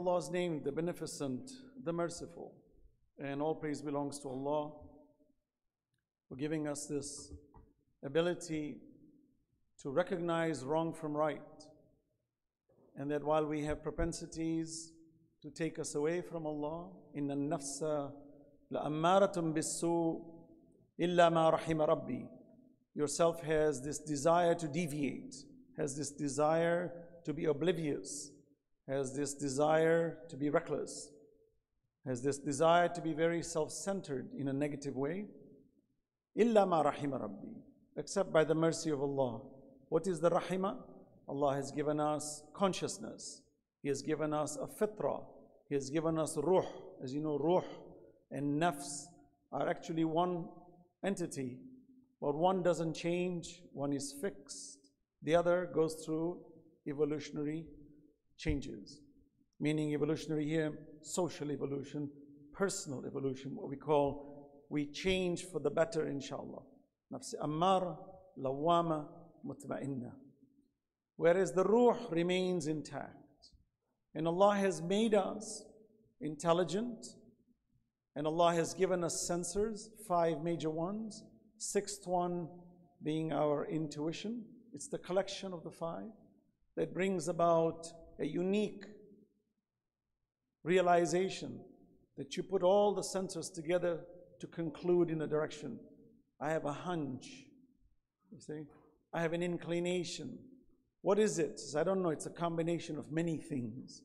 Allah's name, the Beneficent, the Merciful, and all praise belongs to Allah for giving us this ability to recognize wrong from right, and that while we have propensities to take us away from Allah, inna nafsa la ammaratun bisu illa ma rahima rabbi, yourself has this desire to deviate, has this desire to be oblivious, has this desire to be reckless, has this desire to be very self-centered in a negative way. Illa ma rahima rabbi, except by the mercy of Allah. What is the rahima? Allah has given us consciousness. He has given us a fitrah. He has given us ruh. As you know, ruh and nafs are actually one entity, but one doesn't change, one is fixed. The other goes through evolutionary changes, meaning evolutionary here, social evolution, personal evolution, what we call, we change for the better, inshallah. Nafs ammara, lawama, mutma'inna. Whereas the ruh remains intact. And Allah has made us intelligent, and Allah has given us sensors, 5 major ones, 6th one being our intuition. It's the collection of the 5 that brings about a unique realization that you put all the sensors together to conclude in a direction. I have a hunch, you see? I have an inclination. What is it? Says, I don't know. It's a combination of many things.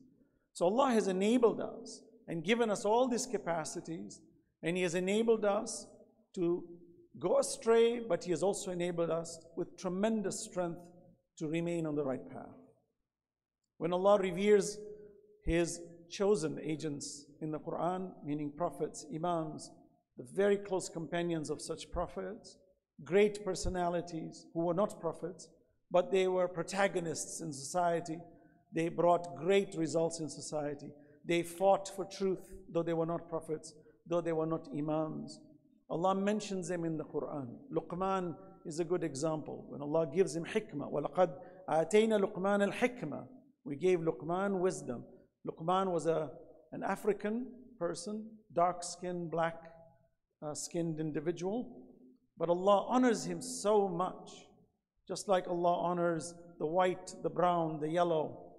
So Allah has enabled us and given us all these capacities, and He has enabled us to go astray, but He has also enabled us with tremendous strength to remain on the right path. When Allah reveres His chosen agents in the Quran, meaning prophets, imams, the very close companions of such prophets, great personalities who were not prophets, but they were protagonists in society. They brought great results in society. They fought for truth, though they were not prophets, though they were not imams. Allah mentions them in the Quran. Luqman is a good example. When Allah gives him hikmah, وَلَقَدْ آتَيْنَا لُقْمَانَ الْحِكْمَةِ, we gave Luqman wisdom. Luqman was an African person, dark-skinned, black-skinned individual. But Allah honors him so much, just like Allah honors the white, the brown, the yellow.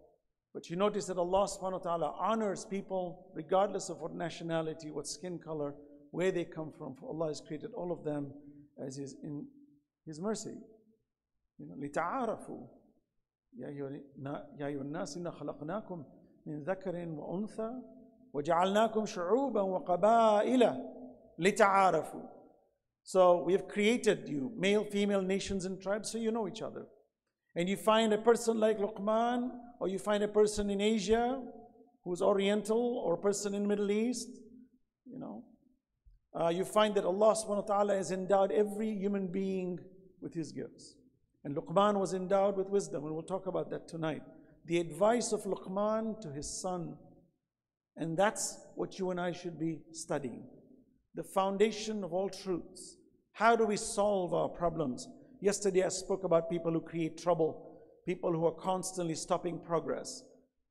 But you notice that Allah subhanahu wa ta'ala honors people regardless of what nationality, what skin color, where they come from. For Allah has created all of them as His, in His mercy. You know, لِتَعَارَفُوا يَا أَيُّهَا النَّاسِ إِنَّا خَلَقْنَاكُمْ مِنْ ذَكَرٍ وَأُنْثَى وَجَعَلْنَاكُمْ شُعُوبًا وَقَبَائِلَ لِتَعَارَفُوا. So we have created you, male, female, nations and tribes, so you know each other. And you find a person like Luqman, or you find a person in Asia who's Oriental, or a person in Middle East, you know. You find that Allah subhanahu wa ta'ala has endowed every human being with His gifts. And Luqman was endowed with wisdom, and we'll talk about that tonight. The advice of Luqman to his son, and that's what you and I should be studying. The foundation of all truths. How do we solve our problems? Yesterday I spoke about people who create trouble, people who are constantly stopping progress.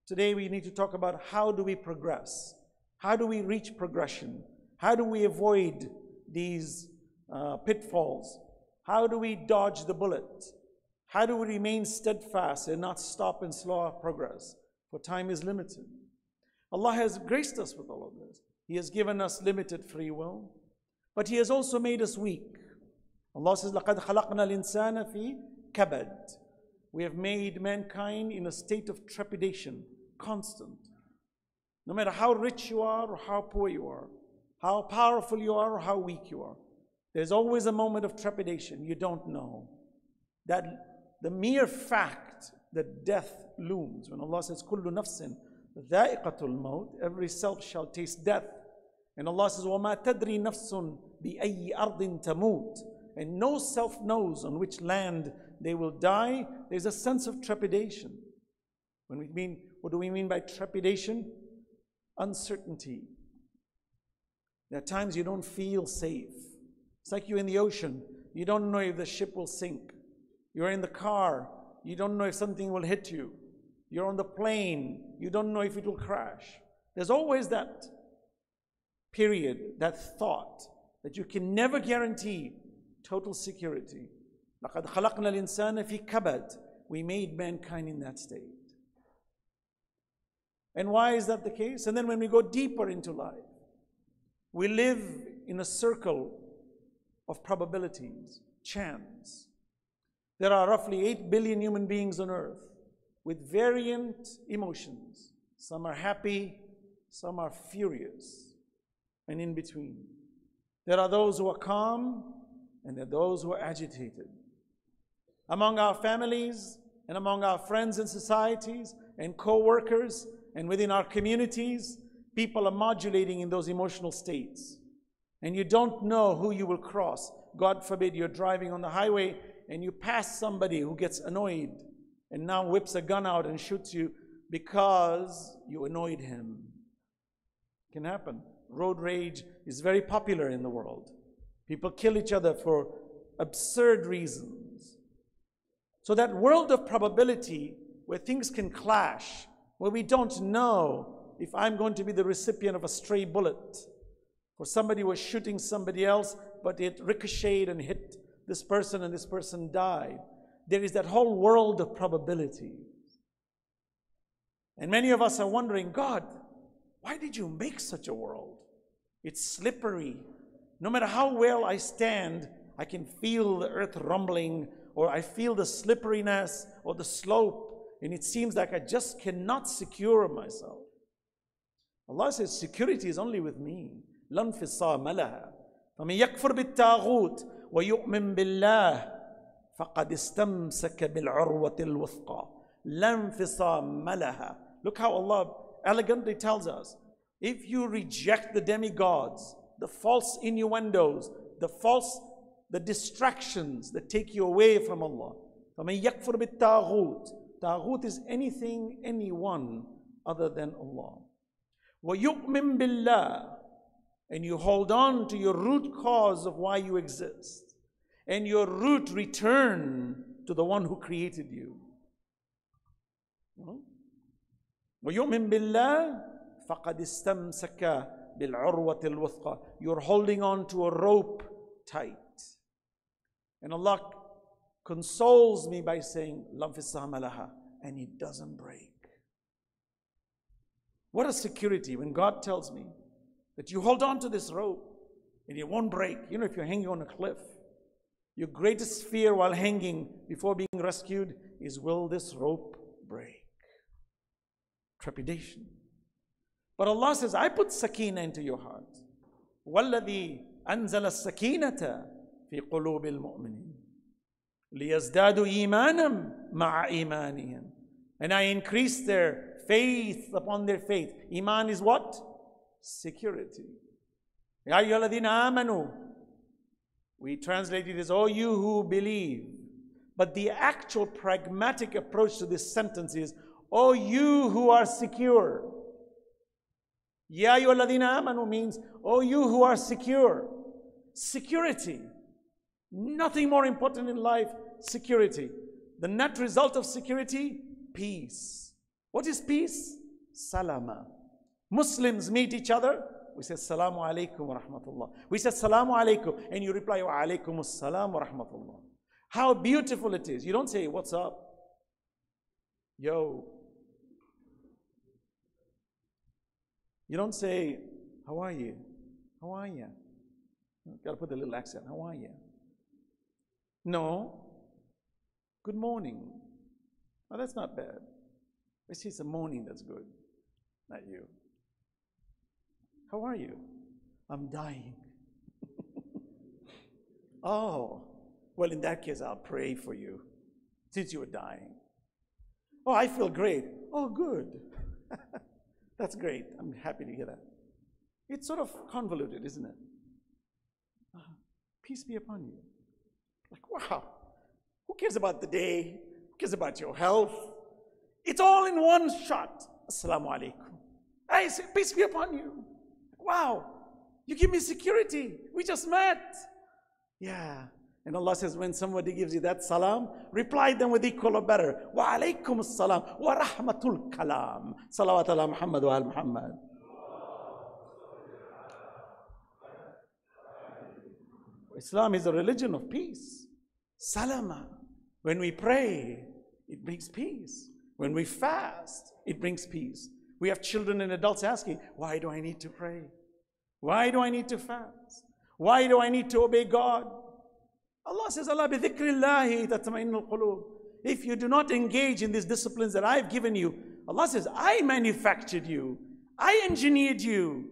Today we need to talk about how do we progress? How do we reach progression? How do we avoid these pitfalls? How do we dodge the bullet? How do we remain steadfast and not stop and slow our progress? For time is limited. Allah has graced us with all of this. He has given us limited free will, but He has also made us weak. Allah says, لَقَدْ خَلَقْنَا الْإِنسَانَ فِي كَبَدٍ. We have made mankind in a state of trepidation, constant. No matter how rich you are or how poor you are, how powerful you are or how weak you are, there's always a moment of trepidation. You don't know. That the mere fact that death looms, when Allah says, كُلُّ نَفْسٍ ذَائِقَةُ الْمَوْتِ, every self shall taste death. And Allah says, وَمَا تَدْرِي نَفْسٌ بِأَيِّ أَرْضٍ تَمُوتِ. And no self knows on which land they will die. There's a sense of trepidation. When we mean, what do we mean by trepidation? Uncertainty. There are times you don't feel safe. It's like you're in the ocean. You don't know if the ship will sink. You're in the car. You don't know if something will hit you. You're on the plane. You don't know if it will crash. There's always that period, that thought that you can never guarantee total security. لَقَدْ خَلَقْنَا الْإِنسَانَ فِي كَبَدٍ. We made mankind in that state. And why is that the case? And then when we go deeper into life, we live in a circle of probabilities, chance. There are roughly 8 billion human beings on earth with variant emotions. Some are happy, some are furious, and in between. There are those who are calm, and there are those who are agitated. Among our families, and among our friends and societies, and co-workers, and within our communities, people are modulating in those emotional states. And you don't know who you will cross. God forbid you're driving on the highway and you pass somebody who gets annoyed and now whips a gun out and shoots you because you annoyed him. It can happen. Road rage is very popular in the world. People kill each other for absurd reasons. So that world of probability where things can clash, where we don't know if I'm going to be the recipient of a stray bullet, or somebody was shooting somebody else, but it ricocheted and hit this person and this person died. There is that whole world of probability. And many of us are wondering, God, why did you make such a world? It's slippery. No matter how well I stand, I can feel the earth rumbling, or I feel the slipperiness or the slope, and it seems like I just cannot secure myself. Allah says, security is only with me. لَنْ فِصَامَ لَهَا فَمِنْ يَكْفُرْ بِالتَّاغُوتِ وَيُؤْمِنْ بِاللَّهِ فَقَدْ اسْتَمْسَكَ بِالْعُرْوَةِ الْوُثْقَى لَنْ فِصَامَ لَهَا. Look how Allah elegantly tells us, if you reject the demigods, the false innuendos, the distractions that take you away from Allah. فَمِنْ يَكْفُرْ بِالتَّاغُوتِ. Taghut is anything, anyone other than Allah. وَيُؤْمِنْ بِاللَّهِ. And you hold on to your root cause of why you exist. And your root return to the one who created you. وَيُؤْمِن بِاللَّهِ فَقَدْ اسْتَمْسَكَ بِالْعُرْوَةِ الْوُثْقَى. You're holding on to a rope tight. And Allah consoles me by saying, لَنْ فِصَامَ لَهَا. And it doesn't break. What a security when God tells me that you hold on to this rope and it won't break. You know, if you're hanging on a cliff, your greatest fear while hanging before being rescued is, will this rope break? Trepidation. But Allah says, I put sakina into your heart. وَالَّذِي أَنزَلَ السَّكِينَةَ فِي قُلُوبِ الْمُؤْمِنِينَ لِيَزْدَادُوا إِيمَانًا مَعَ إِيمَانِهِمْ. And I increase their faith upon their faith. Iman is what? Security. Ya ayyuhalladhina amanu. We translate it as, oh, you who believe. But the actual pragmatic approach to this sentence is, oh, you who are secure. Ya ayyuhalladhina amanu means, oh, you who are secure. Security. Nothing more important in life, security. The net result of security, peace. What is peace? Salama. Muslims meet each other, we say Salamu Alaikum wa Rahmatullah. We say Salamu Alaikum, and you reply Wa Alaikum Assalam wa Rahmatullah. How beautiful it is. You don't say, what's up? Yo. You don't say, how are you? How are you? Gotta put a little accent. How are you? No. Good morning. Oh, that's not bad. I see it's a morning that's good. Not you. How are you? I'm dying. Oh, well, in that case, I'll pray for you since you were dying. Oh, I feel great. Oh, good. That's great. I'm happy to hear that. It's sort of convoluted, isn't it? Peace be upon you. Like, wow. Who cares about the day? Who cares about your health? It's all in one shot. Assalamu alaikum. I say, peace be upon you. Wow, you give me security. We just met. Yeah, And Allah says, when somebody gives you that salam, reply them with equal or better. Wa alaykum as-salam wa rahmatul kalam. Salawat ala Muhammad wa al Muhammad. Islam is a religion of peace. Salama. When we pray, it brings peace. When we fast, it brings peace. We have children and adults asking, why do I need to pray? Why do I need to fast? Why do I need to obey God? Allah says, Allah bi dhikrillahi tatma'innul qulub. If you do not engage in these disciplines that I've given you, Allah says, I manufactured you. I engineered you.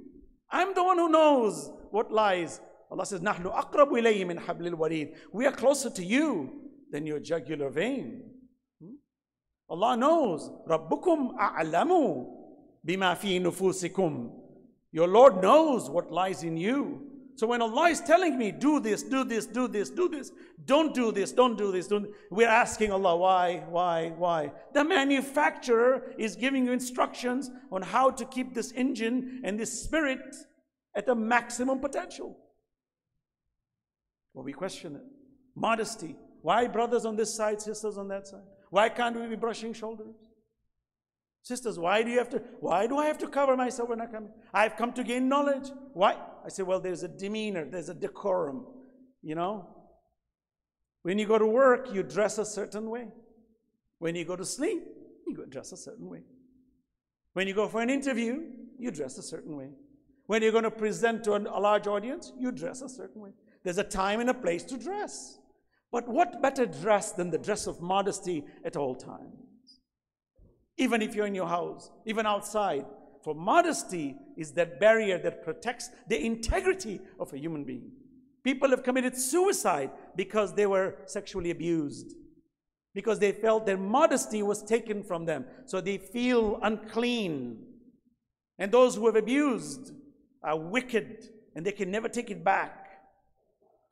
I'm the one who knows what lies. Allah says, nahnu aqrabu ilayhi min hablil warid. We are closer to you than your jugular vein. Allah knows. Rabbukum a'lamu bima fi nufusikum. Your Lord knows what lies in you. So when Allah is telling me, do this, do this, do this, do this, don't do this, don't do this, don't, we're asking Allah, why? The manufacturer is giving you instructions on how to keep this engine and this spirit at a maximum potential. Well, we question it. Modesty. Why brothers on this side, sisters on that side? Why can't we be brushing shoulders? Sisters, why do I have to cover myself when I come? I've come to gain knowledge. Why? I say, well, there's a demeanor, there's a decorum, you know? When you go to work, you dress a certain way. When you go to sleep, you dress a certain way. When you go for an interview, you dress a certain way. When you're going to present to a large audience, you dress a certain way. There's a time and a place to dress. But what better dress than the dress of modesty at all times? Even if you're in your house, even outside. For modesty is that barrier that protects the integrity of a human being. People have committed suicide because they were sexually abused, because they felt their modesty was taken from them. So they feel unclean. And those who have abused are wicked and they can never take it back.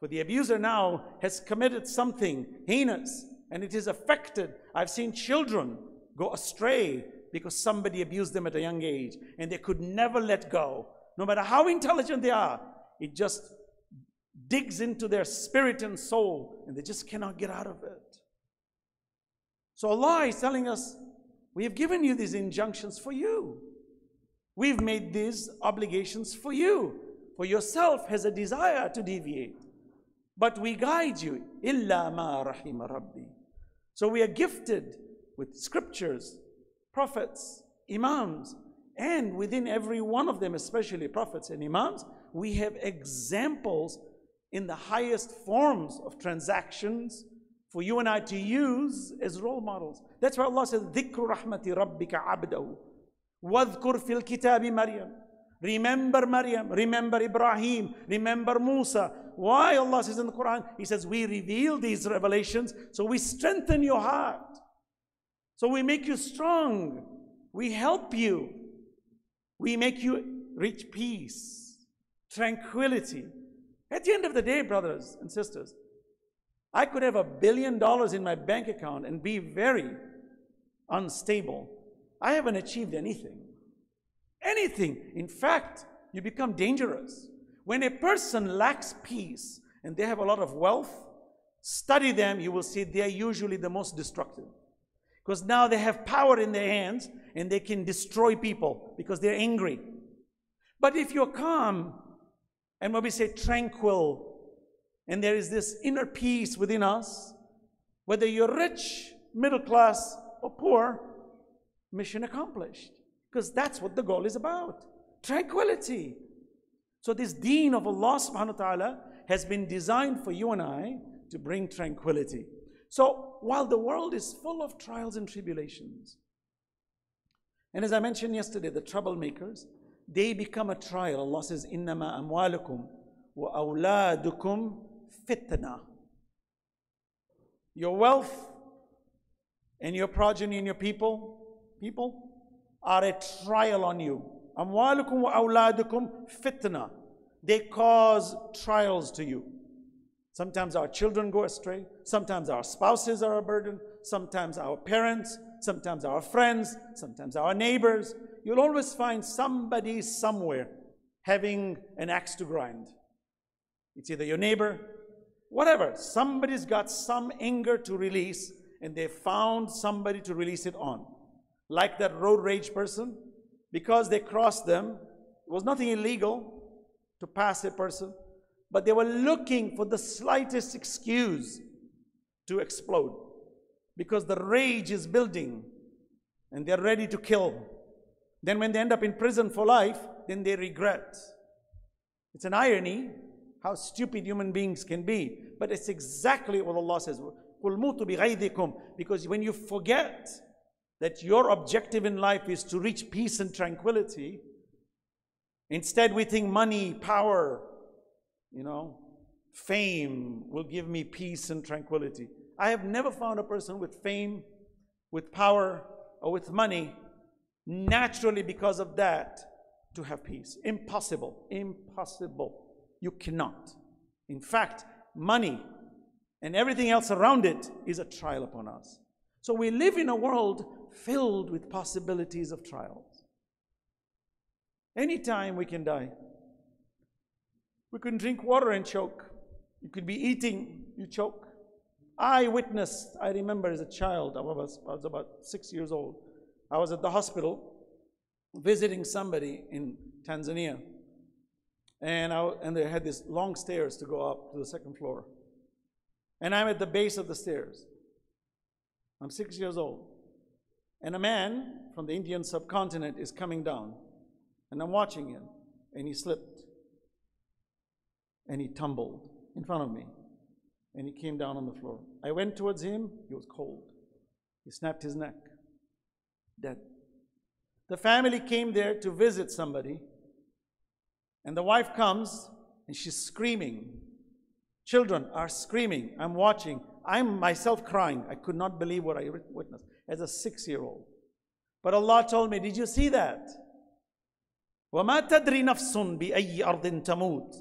But the abuser now has committed something heinous and it is affected. I've seen children go astray because somebody abused them at a young age and they could never let go. No matter how intelligent they are, it just digs into their spirit and soul and they just cannot get out of it. So Allah is telling us, we have given you these injunctions for you. We've made these obligations for you. For yourself has a desire to deviate. But we guide you. Illa ma rahima rabbi. So we are gifted with scriptures, prophets, imams, and within every one of them, especially prophets and imams, we have examples in the highest forms of transactions for you and I to use as role models. That's why Allah says, Dhikru rahmati rabbika abdahu. Wadhkur fil kitabi Maryam. Remember Maryam, remember Ibrahim, remember Musa. Why Allah says in the Quran, He says, we reveal these revelations, so we strengthen your heart. So we make you strong, we help you, we make you reach peace, tranquility. At the end of the day, brothers and sisters, I could have $1 billion in my bank account and be very unstable. I haven't achieved anything. Anything. In fact, you become dangerous. When a person lacks peace and they have a lot of wealth, study them, you will see they are usually the most destructive. Because now they have power in their hands and they can destroy people because they're angry. But if you're calm and when we say tranquil and there is this inner peace within us, whether you're rich, middle class or poor, mission accomplished. Because that's what the goal is about. Tranquility. So this deen of Allah subhanahu wa ta'ala has been designed for you and I to bring tranquility. So while the world is full of trials and tribulations, and as I mentioned yesterday, the troublemakers, they become a trial. Allah says, Innama amwalukum wa awladukum fitna. Your wealth and your progeny and your people are a trial on you. Amwalukum wa awladukum fitna. They cause trials to you. Sometimes our children go astray. Sometimes our spouses are a burden. Sometimes our parents. Sometimes our friends. Sometimes our neighbors. You'll always find somebody somewhere having an axe to grind. It's either your neighbor, whatever. Somebody's got some anger to release, and they found somebody to release it on. Like that road rage person, because they crossed them, it was nothing illegal to pass a person, but they were looking for the slightest excuse to explode, because the rage is building and they're ready to kill. Then when they end up in prison for life, then they regret. It's an irony how stupid human beings can be, but it's exactly what Allah says. Because when you forget that your objective in life is to reach peace and tranquility, instead we think money, power, fame will give me peace and tranquility. I have never found a person with fame, with power, or with money, naturally because of that, to have peace. Impossible. Impossible. You cannot. In fact, money and everything else around it is a trial upon us. So we live in a world filled with possibilities of trials. Anytime we can die. We can drink water and choke. You could be eating, you choke. I witnessed, I remember as a child, I was about 6 years old. I was at the hospital visiting somebody in Tanzania. And they had these long stairs to go up to the second floor. And I'm at the base of the stairs. I'm 6 years old. And a man from the Indian subcontinent is coming down. And I'm watching him. And he slipped. And he tumbled in front of me. And he came down on the floor. I went towards him. He was cold. He snapped his neck. Dead. The family came there to visit somebody. And the wife comes and she's screaming. Children are screaming. I'm watching. I'm myself crying. I could not believe what I witnessed as a 6-year-old. But Allah told me, did you see that? وَمَا تَدْرِي نَفْسٌ بِأَيِّ أَرْضٍ تَمُوتٍ.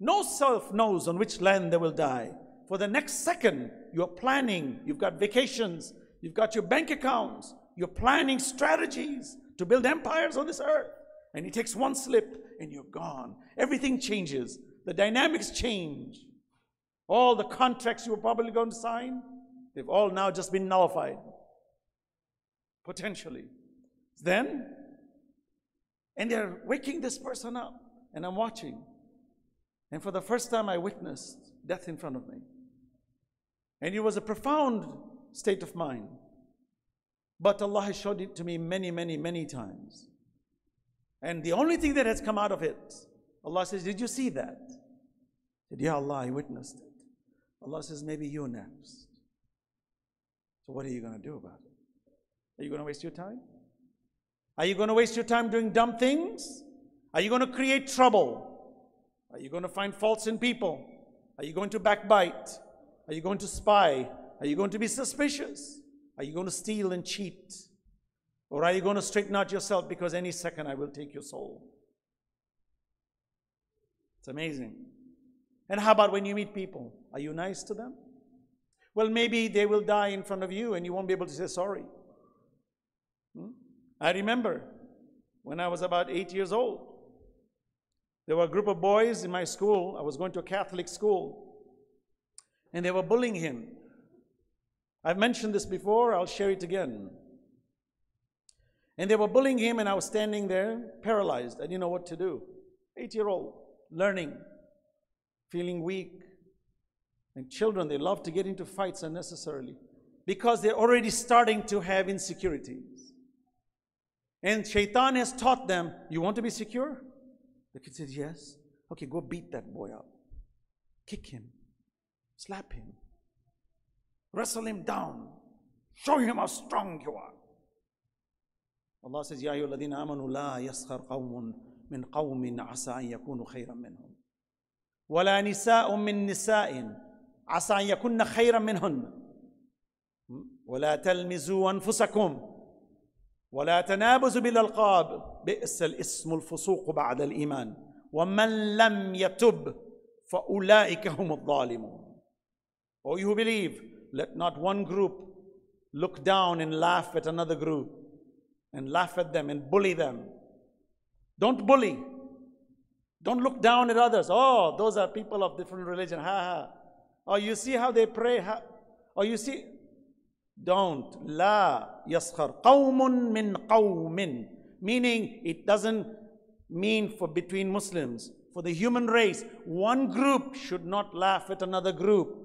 No self knows on which land they will die. For the next second, you're planning. You've got vacations. You've got your bank accounts. You're planning strategies to build empires on this earth. And it takes one slip and you're gone. Everything changes. The dynamics change. All the contracts you were probably going to sign, they've all now just been nullified. Potentially. Then, and they're waking this person up. And I'm watching. And for the first time I witnessed death in front of me. And it was a profound state of mind. But Allah has showed it to me many, many, many times. And the only thing that has come out of it, Allah says, did you see that? I said, Ya Allah, I witnessed it. Allah says, maybe you're next. So what are you going to do about it? Are you going to waste your time? Are you going to waste your time doing dumb things? Are you going to create trouble? Are you going to find faults in people? Are you going to backbite? Are you going to spy? Are you going to be suspicious? Are you going to steal and cheat? Or are you going to straighten out yourself, because any second I will take your soul? It's amazing. And how about when you meet people? Are you nice to them? Well, maybe they will die in front of you and you won't be able to say sorry. I remember when I was about 8 years old, there were a group of boys in my school. I was going to a Catholic school. And they were bullying him. I've mentioned this before. I'll share it again. And they were bullying him, and I was standing there, paralyzed. I didn't know what to do. 8-year-old, learning, feeling weak. And children, they love to get into fights unnecessarily because they're already starting to have insecurities. And Shaitan has taught them, you want to be secure? The kid says, yes. Okay, go beat that boy up. Kick him. Slap him. Wrestle him down. Show him how strong you are. Allah says, Ya ayyuhalladhina amanu la yaskhar qawmun min qawmin asa an yakunu khayran minhum. Wa la nisa'un min nisa'in asa an yakunna khayran minhun. Wa la talmizu anfusakum. Wa la tanabuzu bil alqab. Bi'sa al-ismu al-fusuqu ba'da al-iman. Wa man lam yatub fa ulaika hum al-zalimun. O you who believe, let not one group look down and laugh at another group, and laugh at them and bully them. Don't bully. Don't look down at others. Oh, those are people of different religion. Ha ha. Or you see how they pray. Or you see, don't. La yaskhar qawmun min qawmin. Meaning, it doesn't mean for between Muslims. For the human race, one group should not laugh at another group.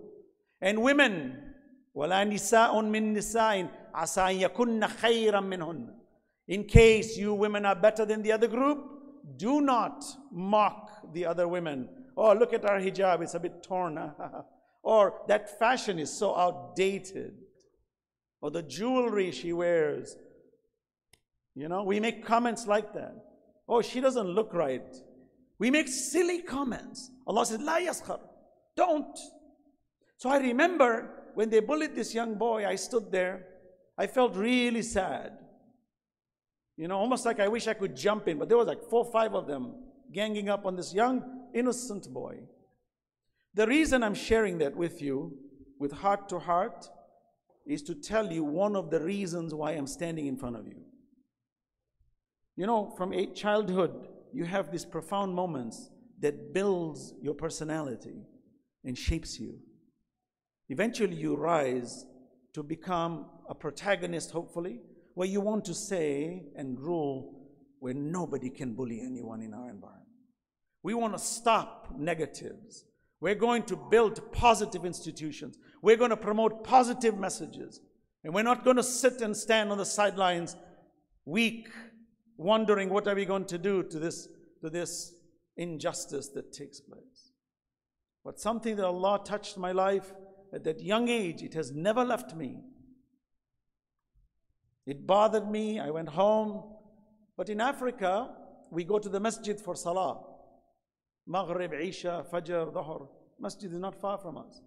And women, وَلَا نِسَاءٌ مِّن نِسَاءٍ عَسَىٰ يَكُنَّ خَيْرًا مِّنْهُنَّ. In case you women are better than the other group, do not mock the other women. Oh, look at our hijab, it's a bit torn. Or that fashion is so outdated. Or the jewelry she wears. You know, we make comments like that. Oh, she doesn't look right. We make silly comments. Allah says, لَا يَسْخَرْ. Don't. So I remember, when they bullied this young boy, I stood there. I felt really sad. You know, almost like I wish I could jump in. But there was like 4 or 5 of them ganging up on this young, innocent boy. The reason I'm sharing that with you, with heart to heart, is to tell you one of the reasons why I'm standing in front of you. You know, from childhood, you have these profound moments that builds your personality and shapes you. Eventually you rise to become a protagonist, hopefully, where you want to say and rule where nobody can bully anyone in our environment. We want to stop negatives. We're going to build positive institutions. We're going to promote positive messages. And we're not going to sit and stand on the sidelines weak, wondering what are we going to do to this injustice that takes place. But something that Allah touched my life at that young age, it has never left me. It bothered me, I went home. But in Africa, we go to the masjid for salah. Maghrib, Isha, Fajr, Dhuhr. Masjid is not far from us.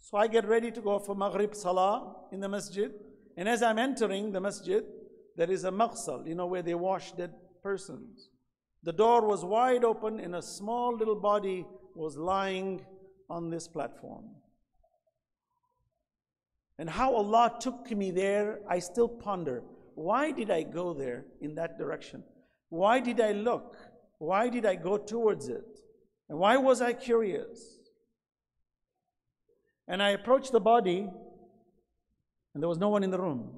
So I get ready to go for Maghrib salah in the masjid. And as I'm entering the masjid, there is a maghsal, you know, where they wash dead persons. The door was wide open and a small little body was lying on this platform. And how Allah took me there, I still ponder. Why did I go there in that direction? Why did I look? Why did I go towards it? And why was I curious? And I approached the body, and there was no one in the room.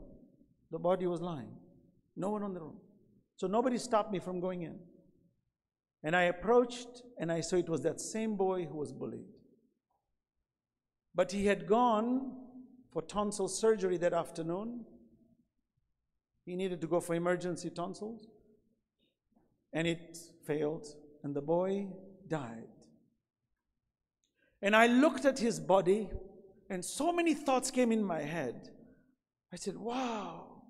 The body was lying. No one in the room. So nobody stopped me from going in. And I approached, and I saw it was that same boy who was bullied. But he had gone for tonsil surgery that afternoon. He needed to go for emergency tonsils, and it failed, and the boy died. And I looked at his body, and so many thoughts came in my head. I said, wow,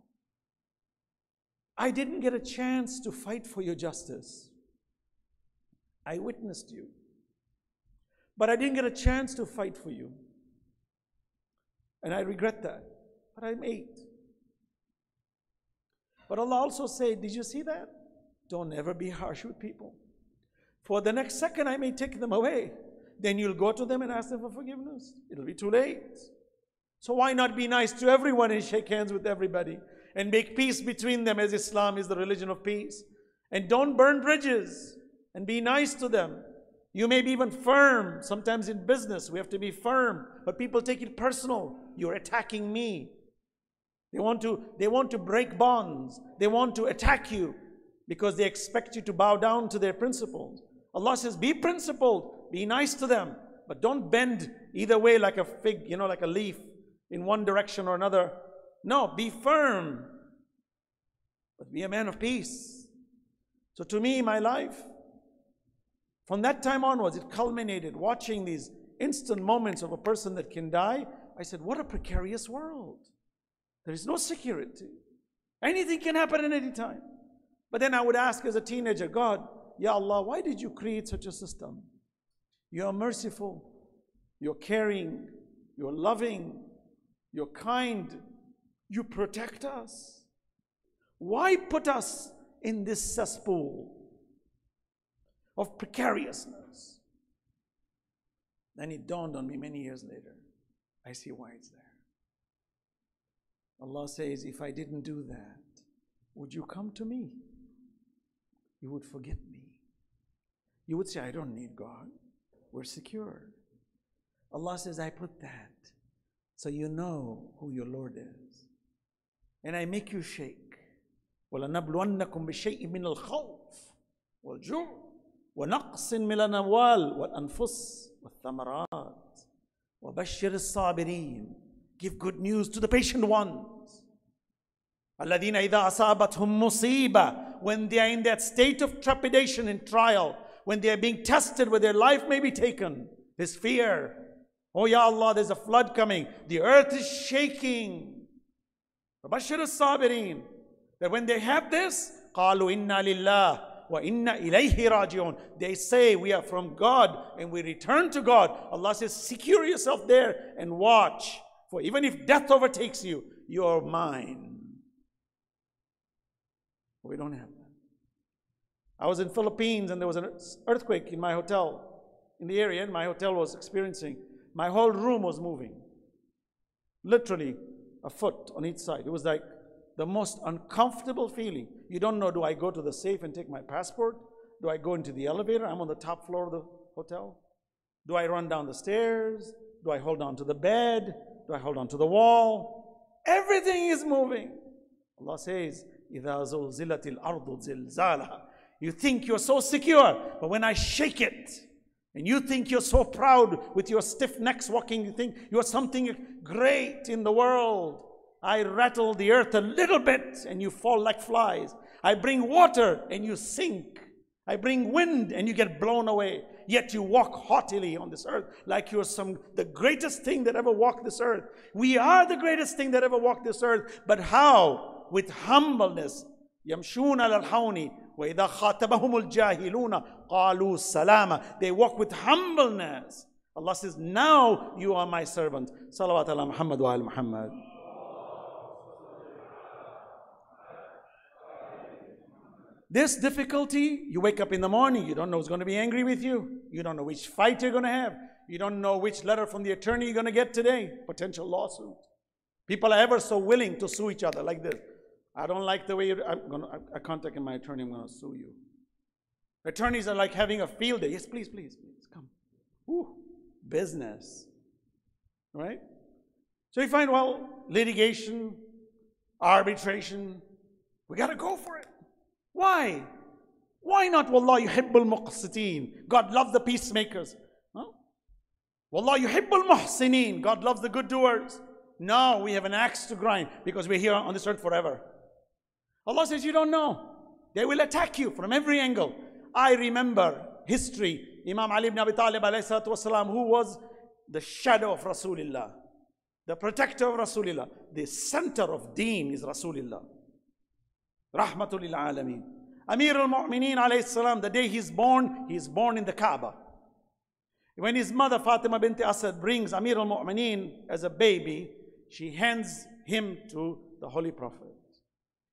I didn't get a chance to fight for your justice. I witnessed you, but I didn't get a chance to fight for you. And I regret that, but I'm 8. But Allah also said, did you see that? Don't ever be harsh with people. For the next second, I may take them away. Then you'll go to them and ask them for forgiveness. It'll be too late. So why not be nice to everyone and shake hands with everybody and make peace between them, as Islam is the religion of peace. And don't burn bridges, and be nice to them. You may be even firm. Sometimes in business, we have to be firm, but people take it personal. You're attacking me. They want to break bonds. They want to attack you because they expect you to bow down to their principles. Allah says, be principled, be nice to them, but don't bend either way like a fig, you know, like a leaf in one direction or another. No, be firm, but be a man of peace. So to me, my life, from that time onwards, it culminated watching these instant moments of a person that can die. I said, what a precarious world. There is no security. Anything can happen at any time. But then I would ask as a teenager, God, Ya Allah, why did you create such a system? You are merciful. You're caring. You're loving. You're kind. You protect us. Why put us in this cesspool of precariousness? Then it dawned on me many years later. I see why it's there. Allah says, if I didn't do that, would you come to me? You would forget me. You would say, I don't need God. We're secure. Allah says, I put that so you know who your Lord is. And I make you shake. وَلَنَبْلُوَنَّكُمْ بِشَيْءٍ مِنَ الْخَوْفِ وَالْجُوعِ وَنَقْصٍ مِنَ الْأَمْوَالِ وَالْأَنْفُسِ وَالثَّمَرَاتِ وَبَشِّرِ الصَّابِرِينَ. Give good news to the patient ones. الَّذِينَ إِذَا أَصَابَتْهُمْ مُصِيبَةٌ. When they are in that state of trepidation and trial, when they are being tested, where their life may be taken, this fear. Oh, Ya Allah, there's a flood coming. The earth is shaking. Bashir al-Sabirin. That when they have this, قَالُوا إِنَّا لِلَّهِ وَإِنَّا إِلَيْهِ رَاجِعُونَ. They say, we are from God and we return to God. Allah says, secure yourself there and watch. For even if death overtakes you, you are mine. We don't have that. I was in Philippines and there was an earthquake in my hotel. In the area, and my hotel was experiencing. My whole room was moving, literally a foot on each side. It was like the most uncomfortable feeling. You don't know, do I go to the safe and take my passport? Do I go into the elevator? I'm on the top floor of the hotel. Do I run down the stairs? Do I hold on to the bed? Do I hold on to the wall? Everything is moving. Allah says, إِذَا زُلْزِلَتِ الْأَرْضُ زِلْزَالَهَا. You think you're so secure, but when I shake it, and you think you're so proud with your stiff necks walking, you think you're something great in the world. I rattle the earth a little bit and you fall like flies. I bring water and you sink. I bring wind and you get blown away. Yet you walk haughtily on this earth like you're the greatest thing that ever walked this earth. We are the greatest thing that ever walked this earth. But how? With humbleness. يَمْشُونَ عَلَى الْحَوْنِ وَإِذَا خَاطَبَهُمُ الْجَاهِلُونَ قَالُوا السَّلَامَ. They walk with humbleness. Allah says, now you are my servant. Salawat ala Muhammad wa ala Muhammad. This difficulty, you wake up in the morning, you don't know who's going to be angry with you. You don't know which fight you're going to have. You don't know which letter from the attorney you're going to get today. Potential lawsuit. People are ever so willing to sue each other like this. I don't like the way I contacted my attorney, I'm going to sue you. Attorneys are like having a field day. Yes, please, please, please, come. Ooh, business, right? So you find, well, litigation, arbitration, we got to go for it. Why? Why not? Wallah, yuhibbul muqsitin. God loves the peacemakers. Huh? Wallah, yuhibbul muhsinin. God loves the good doers. No, we have an axe to grind because we're here on this earth forever. Allah says, you don't know. They will attack you from every angle. I remember history. Imam Ali ibn Abi Talib alayhi salatu wasalam, who was the shadow of Rasulullah, the protector of Rasulullah. The center of deen is Rasulullah. Rahmatul lil alameen. Amir al-Mu'mineen alayhi salam, the day he's born in the Kaaba. When his mother Fatima bint Asad brings Amir al-Mu'mineen as a baby, she hands him to the Holy Prophet.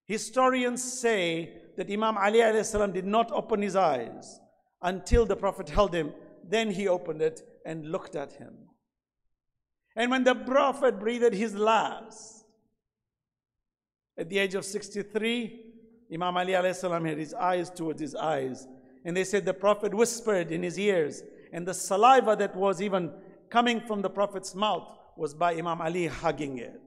Historians say that Imam Ali alayhi salam did not open his eyes until the Prophet held him. Then he opened it and looked at him. And when the Prophet breathed his last, at the age of 63, Imam Ali alayhi salam had his eyes towards his eyes. And they said the Prophet whispered in his ears, and the saliva that was even coming from the Prophet's mouth was by Imam Ali hugging it.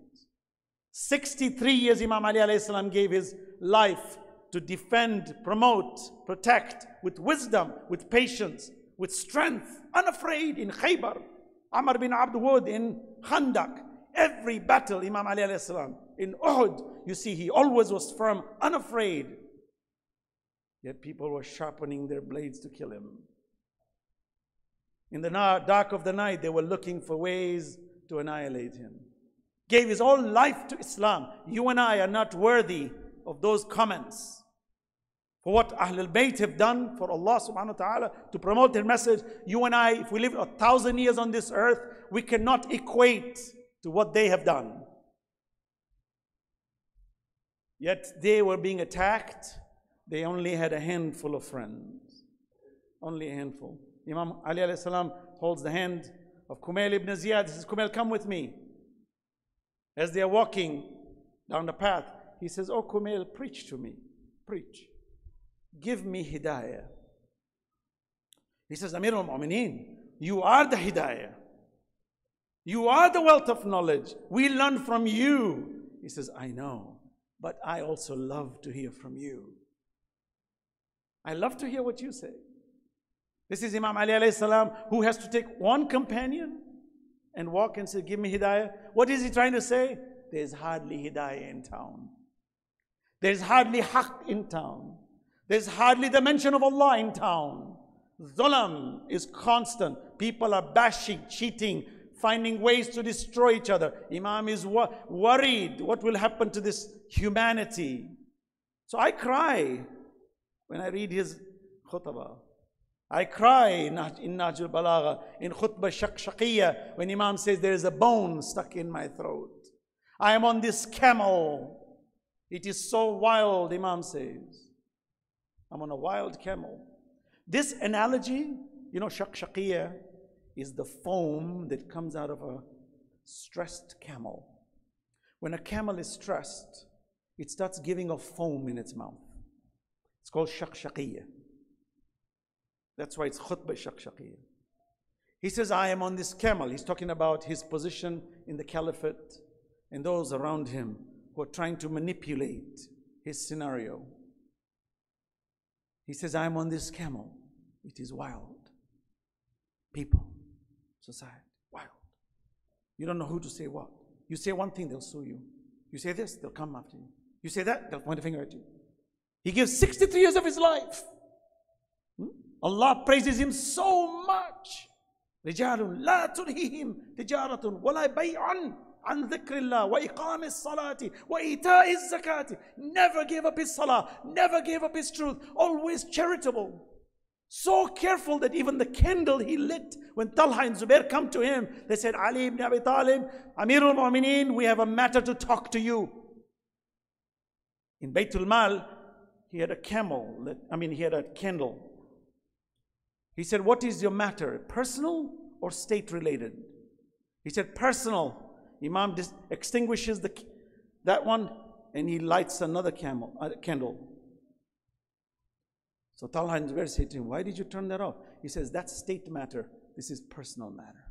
63 years Imam Ali alayhi salam gave his life to defend, promote, protect with wisdom, with patience, with strength, unafraid in Khaybar, Amr bin Abd Wud in Khandak. Every battle Imam Ali alayhi salam, in Uhud, you see he always was firm, unafraid. Yet people were sharpening their blades to kill him. In the dark of the night, they were looking for ways to annihilate him. Gave his whole life to Islam. You and I are not worthy of those comments. For what Ahlul Bayt have done for Allah subhanahu wa ta'ala to promote their message, you and I, if we live 1,000 years on this earth, we cannot equate to what they have done. Yet they were being attacked. They only had a handful of friends. Only a handful. Imam Ali alayhi salam holds the hand of Kumail ibn Ziyad. He says, Kumail, come with me. As they are walking down the path, he says, oh, Kumail, preach to me. Preach. Give me hidayah. He says, Amir al-Mu'mineen, you are the hidayah. You are the wealth of knowledge. We learn from you. He says, I know, but I also love to hear from you. I love to hear what you say. This is Imam Ali alayhi salam, who has to take one companion and walk and say, give me hidayah. What is he trying to say? There's hardly hidayah in town. There's hardly haqq in town. There's hardly the mention of Allah in town. Zulam is constant. People are bashing, cheating, finding ways to destroy each other. Imam is worried what will happen to this humanity. So I cry when I read his khutbah. I cry in Nahjul Balagha, in Khutbah Shaqshaqiyya, when Imam says there is a bone stuck in my throat. I am on this camel. It is so wild, Imam says. I'm on a wild camel. This analogy, you know, Shaqshaqiyya is the foam that comes out of a stressed camel. When a camel is stressed, it starts giving off foam in its mouth. It's called Shaqshaqiyya. That's why it's Khutbah Shaqshaqiyya. He says, I am on this camel. He's talking about his position in the caliphate and those around him who are trying to manipulate his scenario. He says, I am on this camel. It is wild. People, society, wild. You don't know who to say what. You say one thing, they'll sue you. You say this, they'll come after you. You say that, they'll point a finger at you. He gives 63 years of his life. Allah praises him so much. رِجَالٌ لَا تُلْهِهِمْ تِجَارَةٌ وَلَا بَيْعٌ عَنْ ذِكْرِ اللَّهِ وَإِقَامِ الصَّلَاةِ وَإِيتَاءِ الزَّكَاةِ. Never gave up his salah, never gave up his truth, always charitable. So careful that even the candle he lit when Talha and Zubair come to him, they said, Ali ibn Abi Talib, Amir al-Mu'mineen, we have a matter to talk to you. In Baytul Mal, he had a candle. He said, what is your matter, personal or state related? He said, personal. Imam extinguishes that one and he lights another candle. So Talha and Zubair said to him, why did you turn that off? He says, that's state matter. This is personal matter.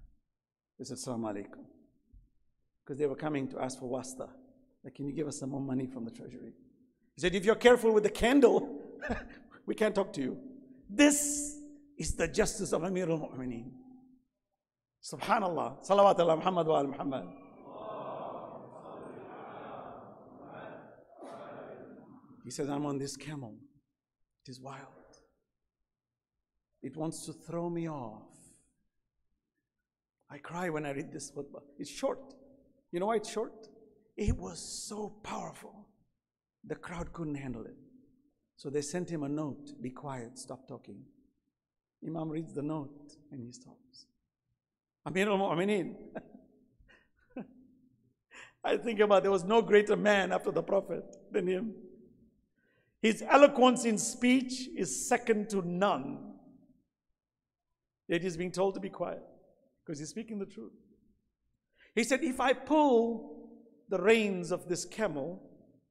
He said, Assalamu alaikum. Because they were coming to ask for wasta. Like, can you give us some more money from the treasury? He said, if you're careful with the candle, we can't talk to you. This is the justice of Amir al-Mu'mineen. Subhanallah. Salawat ala Muhammad wa ala Muhammad. He says, I'm on this camel. It is wild. It wants to throw me off. I cry when I read this khutbah. It's short. You know why it's short? It was so powerful. The crowd couldn't handle it. So they sent him a note. Be quiet. Stop talking. Imam reads the note and he stops. Amir al-Mu'mineen. I think about there was no greater man after the Prophet than him. His eloquence in speech is second to none. Yet he's being told to be quiet because he's speaking the truth. He said, if I pull the reins of this camel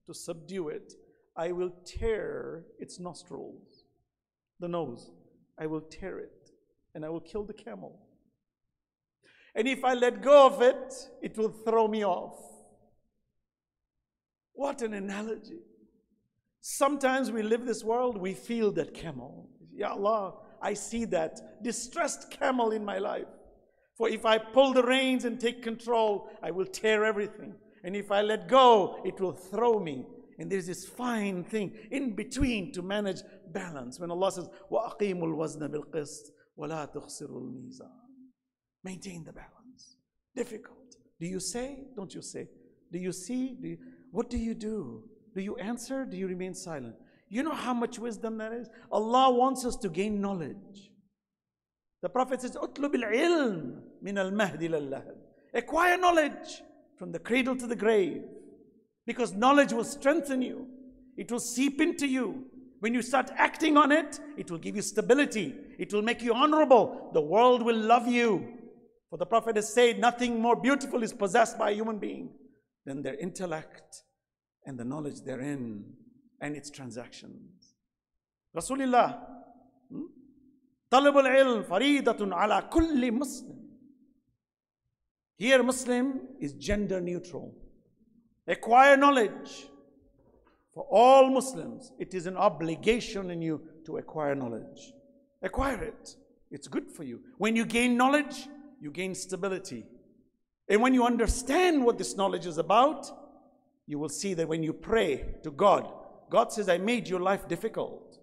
to subdue it, I will tear its nostrils, the nose. I will tear it and I will kill the camel. And if I let go of it, it will throw me off. What an analogy. Sometimes we live this world, we feel that camel. Ya Allah, I see that distressed camel in my life. For if I pull the reins and take control, I will tear everything. And if I let go, it will throw me. And there's this fine thing in between to manage balance. When Allah says, وَأَقِيمُ الْوَزْنَ بِالْقِسْطِ وَلَا تُخْسِرُ الْمِيزَانِ. Maintain the balance. Difficult. Do you say? Don't you say? Do you see? What do you do? Do you answer? Do you remain silent? You know how much wisdom that is? Allah wants us to gain knowledge. The Prophet says, أُطْلُبِ الْعِلْمِ مِنَ الْمَهْدِ إِلَى اللَّهِ. Acquire knowledge from the cradle to the grave. Because knowledge will strengthen you. It will seep into you. When you start acting on it, it will give you stability. It will make you honorable. The world will love you. For the Prophet has said, nothing more beautiful is possessed by a human being than their intellect and the knowledge therein and its transactions. Rasulullah, طَلَبُ الْعِلْمِ فَرِيدَةٌ عَلَى كُلِّ مُسْلِمٍ. Here, Muslim is gender neutral. Acquire knowledge. For all Muslims, it is an obligation in you to acquire knowledge. Acquire it. It's good for you. When you gain knowledge, you gain stability. And when you understand what this knowledge is about, you will see that when you pray to God, God says, I made your life difficult.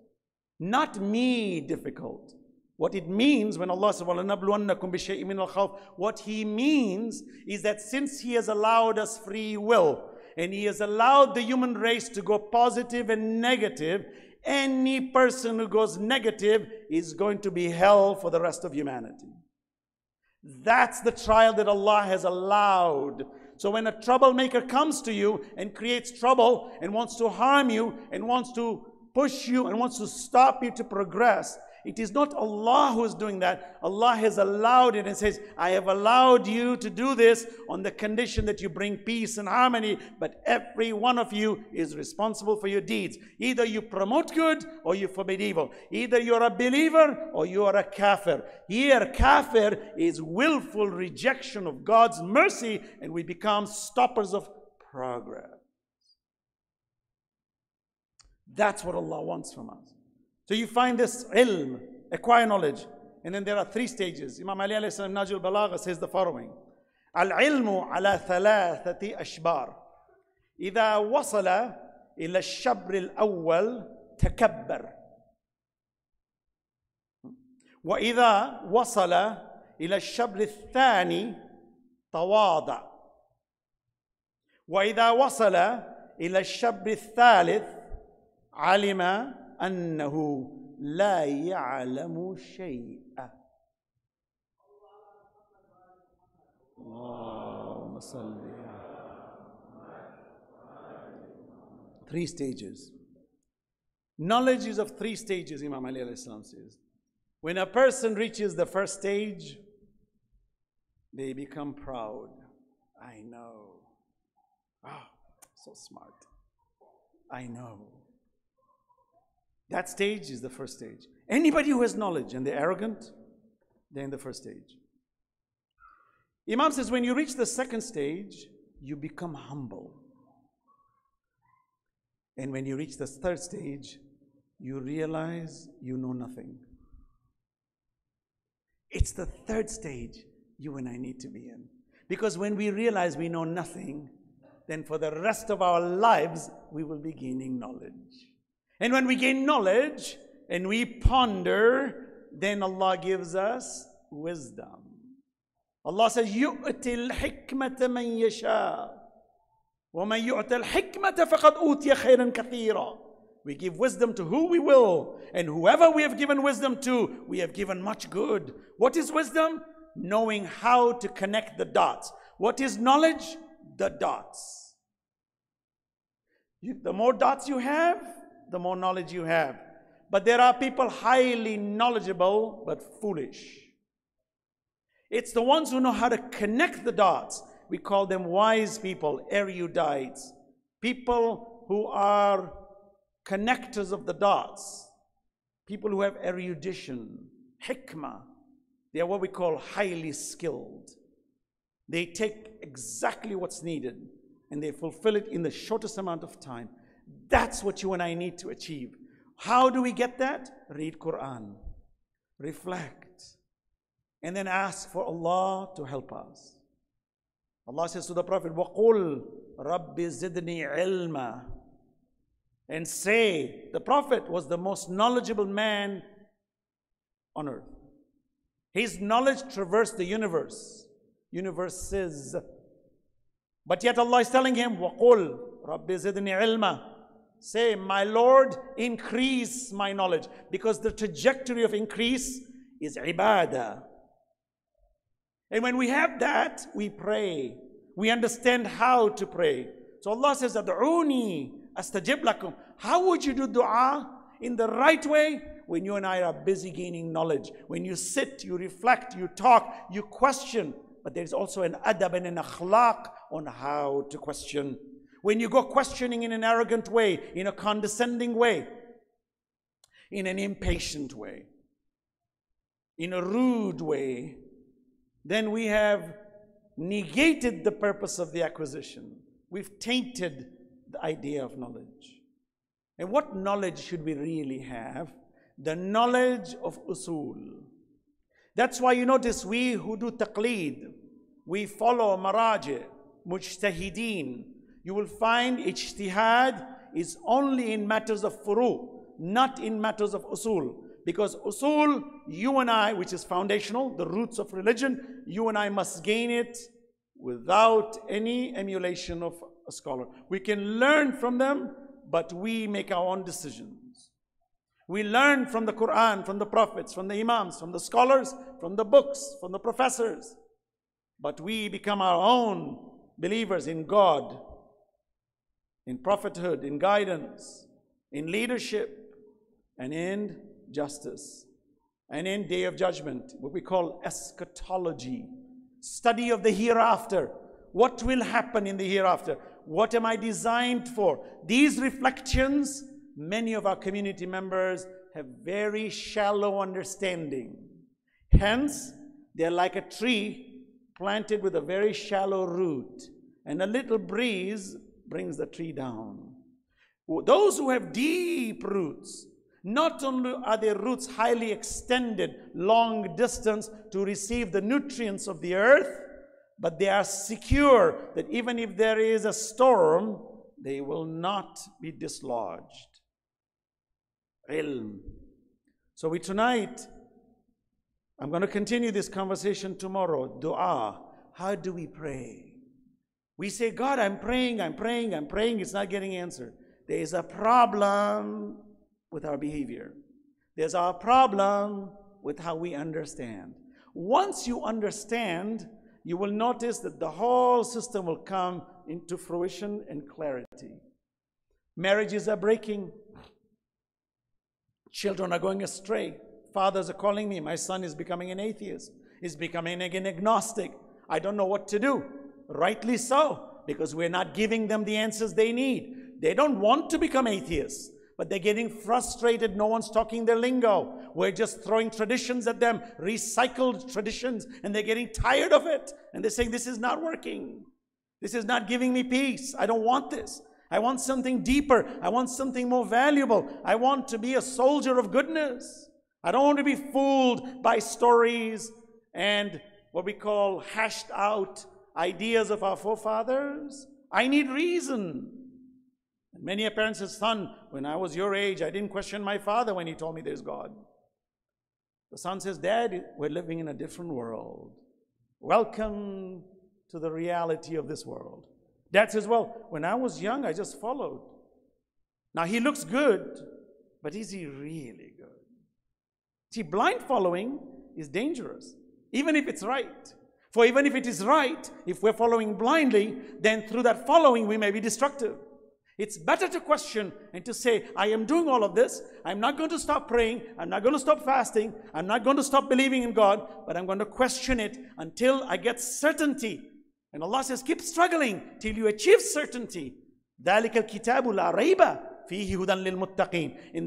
Not me difficult. What it means when Allah says, وَلَنَبْلُوَنَّكُمْ بِشَيْءٍ مِّنَ الْخَوْفِ, what He means is that since He has allowed us free will, and He has allowed the human race to go positive and negative, any person who goes negative is going to be hell for the rest of humanity. That's the trial that Allah has allowed. So when a troublemaker comes to you and creates trouble and wants to harm you and wants to push you and wants to stop you to progress, it is not Allah who is doing that. Allah has allowed it and says, I have allowed you to do this on the condition that you bring peace and harmony, but every one of you is responsible for your deeds. Either you promote good or you forbid evil. Either you're a believer or you are a kafir. Here, kafir is willful rejection of God's mercy, and we become stoppers of progress. That's what Allah wants from us. So you find this ilm, acquire knowledge. And then there are three stages. Imam Ali alayhi salam, Najul Balagha, says the following. Al-ilmu ala thalathati ashbar. Idha wasala ila shabri al-awwal takabbar. Wa idha wasala ila shabri al-thani tawada. Wa idha wasala ila shabri al-thalith alima أنه لا يعلم شيئا. اللهم صل. Three stages. Knowledge is of three stages, Imam Ali alayhi salam says. When a person reaches the first stage, they become proud. I know. Ah, so smart. I know. That stage is the first stage. Anybody who has knowledge and they're arrogant, they're in the first stage. Imam says, when you reach the second stage, you become humble. And when you reach the third stage, you realize you know nothing. It's the third stage you and I need to be in. Because when we realize we know nothing, then for the rest of our lives, we will be gaining knowledge. And when we gain knowledge and we ponder, then Allah gives us wisdom. Allah says, يُؤْتِ الْحِكْمَةَ مَنْ يَشَاءُ وَمَنْ يُؤْتَ الْحِكْمَةَ فَقَدْ أُوتِيَ خَيْرًا كَثِيرًا. We give wisdom to who we will, and whoever we have given wisdom to, we have given much good. What is wisdom? Knowing how to connect the dots. What is knowledge? The dots. The more dots you have, the more knowledge you have. But there are people highly knowledgeable but foolish. It's the ones who know how to connect the dots. We call them wise people, erudites, people who are connectors of the dots, people who have erudition, hikmah. They are what we call highly skilled. They take exactly what's needed and they fulfill it in the shortest amount of time. That's what you and I need to achieve. How do we get that? Read Quran, reflect, and then ask for Allah to help us. Allah says to the Prophet, وَقُلْ رَبِّ زِدْنِي عِلْمًا. And say, the Prophet was the most knowledgeable man on earth. His knowledge traversed the universe, universes. But yet Allah is telling him, وَقُلْ رَبِّ زِدْنِي عِلْمًا. Say, my Lord, increase my knowledge. Because the trajectory of increase is ibadah. And when we have that, we pray. We understand how to pray. So Allah says, Ad'uni astajib lakum. How would you do dua in the right way? When you and I are busy gaining knowledge. When you sit, you reflect, you talk, you question. But there's also an adab and an akhlaq on how to question. When you go questioning in an arrogant way, in a condescending way, in an impatient way, in a rude way, then we have negated the purpose of the acquisition. We've tainted the idea of knowledge. And what knowledge should we really have? The knowledge of usul. That's why you notice we who do taqleed, we follow maraji, mujtahideen. You will find ijtihad is only in matters of furu, not in matters of usul. Because usul, you and I, which is foundational, the roots of religion, you and I must gain it without any emulation of a scholar. We can learn from them, but we make our own decisions. We learn from the Quran, from the prophets, from the imams, from the scholars, from the books, from the professors. But we become our own believers in God, in prophethood, in guidance, in leadership, and in justice, and in Day of Judgment, what we call eschatology, study of the hereafter. What will happen in the hereafter? What am I designed for? These reflections, many of our community members have very shallow understanding. Hence, they're like a tree planted with a very shallow root, and a little breeze brings the tree down. Those who have deep roots, not only are their roots highly extended, long distance to receive the nutrients of the earth, but they are secure that even if there is a storm, they will not be dislodged. Ilm. So tonight, I'm going to continue this conversation tomorrow. Dua. How do we pray? We say, God, I'm praying, I'm praying, I'm praying. It's not getting answered. There is a problem with our behavior. There's a problem with how we understand. Once you understand, you will notice that the whole system will come into fruition and clarity. Marriages are breaking. Children are going astray. Fathers are calling me. My son is becoming an atheist. He's becoming an agnostic. I don't know what to do. Rightly so, because we're not giving them the answers they need. They don't want to become atheists, but they're getting frustrated. No one's talking their lingo. We're just throwing traditions at them, recycled traditions, and they're getting tired of it. And they're saying, this is not working. This is not giving me peace. I don't want this. I want something deeper. I want something more valuable. I want to be a soldier of goodness. I don't want to be fooled by stories and what we call hashed out ideas of our forefathers. I need reason. And many a parent says, son, when I was your age, I didn't question my father when he told me there's God. The son says, Dad, we're living in a different world. Welcome to the reality of this world. Dad says, well, when I was young, I just followed. Now he looks good, but is he really good? See, blind following is dangerous, even if it's right. For even if it is right, if we're following blindly, then through that following, we may be destructive. It's better to question and to say, I am doing all of this. I'm not going to stop praying. I'm not going to stop fasting. I'm not going to stop believing in God, but I'm going to question it until I get certainty. And Allah says, keep struggling till you achieve certainty. In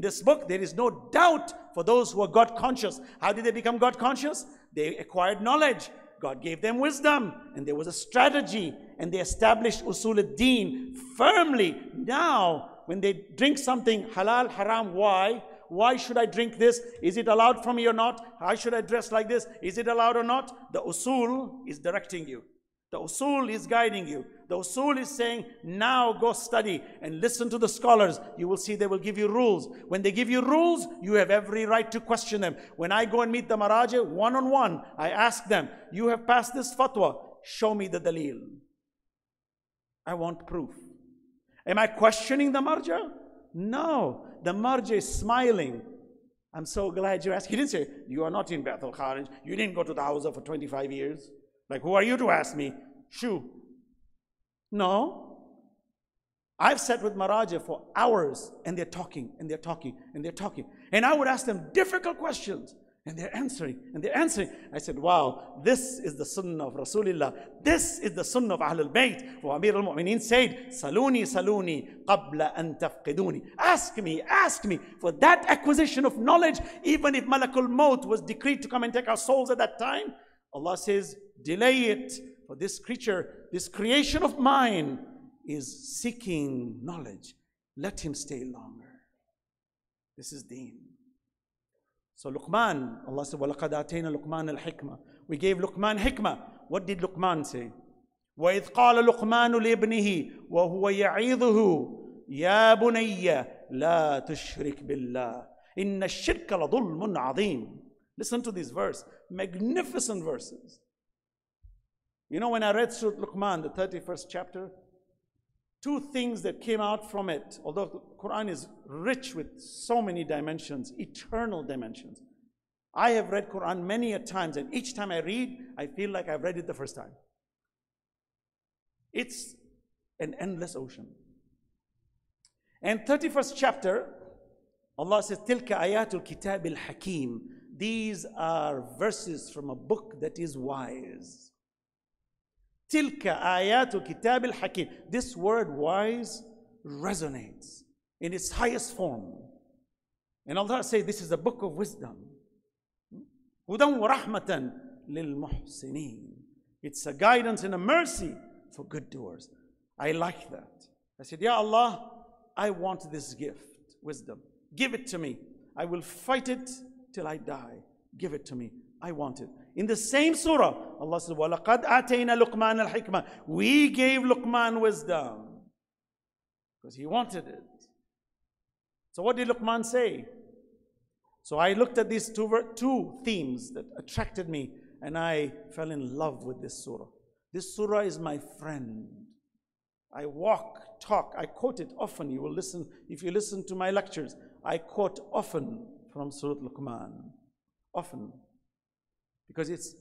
this book, there is no doubt for those who are God conscious. How did they become God conscious? They acquired knowledge. God gave them wisdom, and there was a strategy, and they established usul ad-deen firmly. Now, when they drink something, halal, haram, why? Why should I drink this? Is it allowed for me or not? How should I dress like this? Is it allowed or not? The usul is directing you. The usul is guiding you. The usul is saying, now go study and listen to the scholars. You will see they will give you rules. When they give you rules, you have every right to question them. When I go and meet the maraji one-on-one, I ask them, you have passed this fatwa, show me the dalil. I want proof. Am I questioning the marja? No. The marja is smiling. I'm so glad you asked. He didn't say, you are not in Ba'ath al-Kharij. You didn't go to the Hawza for 25 years. Like, who are you to ask me? Shoo. No. I've sat with Maharaja for hours, and they're talking, and they're talking, and they're talking. And I would ask them difficult questions, and they're answering, and they're answering. I said, wow, this is the sunnah of Rasulullah. This is the sunnah of Ahlul Bayt. For Amir al-Mu'mineen said, Saluni, saluni, qabla an tafqiduni. Ask me for that acquisition of knowledge. Even if Malakul Maut was decreed to come and take our souls at that time, Allah says, delay it For this creature, this creation of mine is seeking knowledge. Let him stay longer. This is deen. So Luqman, Allah said, وَلَقَدْ آتَيْنَا لُقْمَانَ الْحِكْمَةِ. We gave Luqman hikmah. What did Luqman say? وَإِذْ قَالَ لُقْمَانُ لِابْنِهِ وَهُوَ يَعِيذُهُ يَا بُنَيَّ لَا تُشْرِكْ بِاللَّهِ إِنَّ الشِّرْكَ لَظُلْمٌ عَظِيمٌ. Listen to these verses, magnificent verses. You know, when I read Surah Luqman, the 31st chapter, two things that came out from it, although the Quran is rich with so many dimensions, eternal dimensions. I have read Quran many a times, and each time I read, I feel like I've read it the first time. It's an endless ocean. And 31st chapter, Allah says, تِلْكَ آيَاتُ الْكِتَابِ الْحَكِيمِ. These are verses from a book that is wise. Tilka ayatul kitab al-hakim. This word wise resonates in its highest form. And Allah says this is a book of wisdom. Hudan wa rahmatan lil muhsineen. It's a guidance and a mercy for good doers. I like that. I said, Ya Allah, I want this gift, wisdom. Give it to me. I will fight it till I die. Give it to me. I want it. In the same surah, Allah says, وَلَقَدْ آتَيْنَا لُقْمَانَ الْحِكْمَةِ. We gave Luqman wisdom because he wanted it. So what did Luqman say? So I looked at these two themes that attracted me, and I fell in love with this surah. This surah is my friend. I walk, talk, I quote it often. You will listen, if you listen to my lectures, I quote often from Surah Luqman, often. Because it's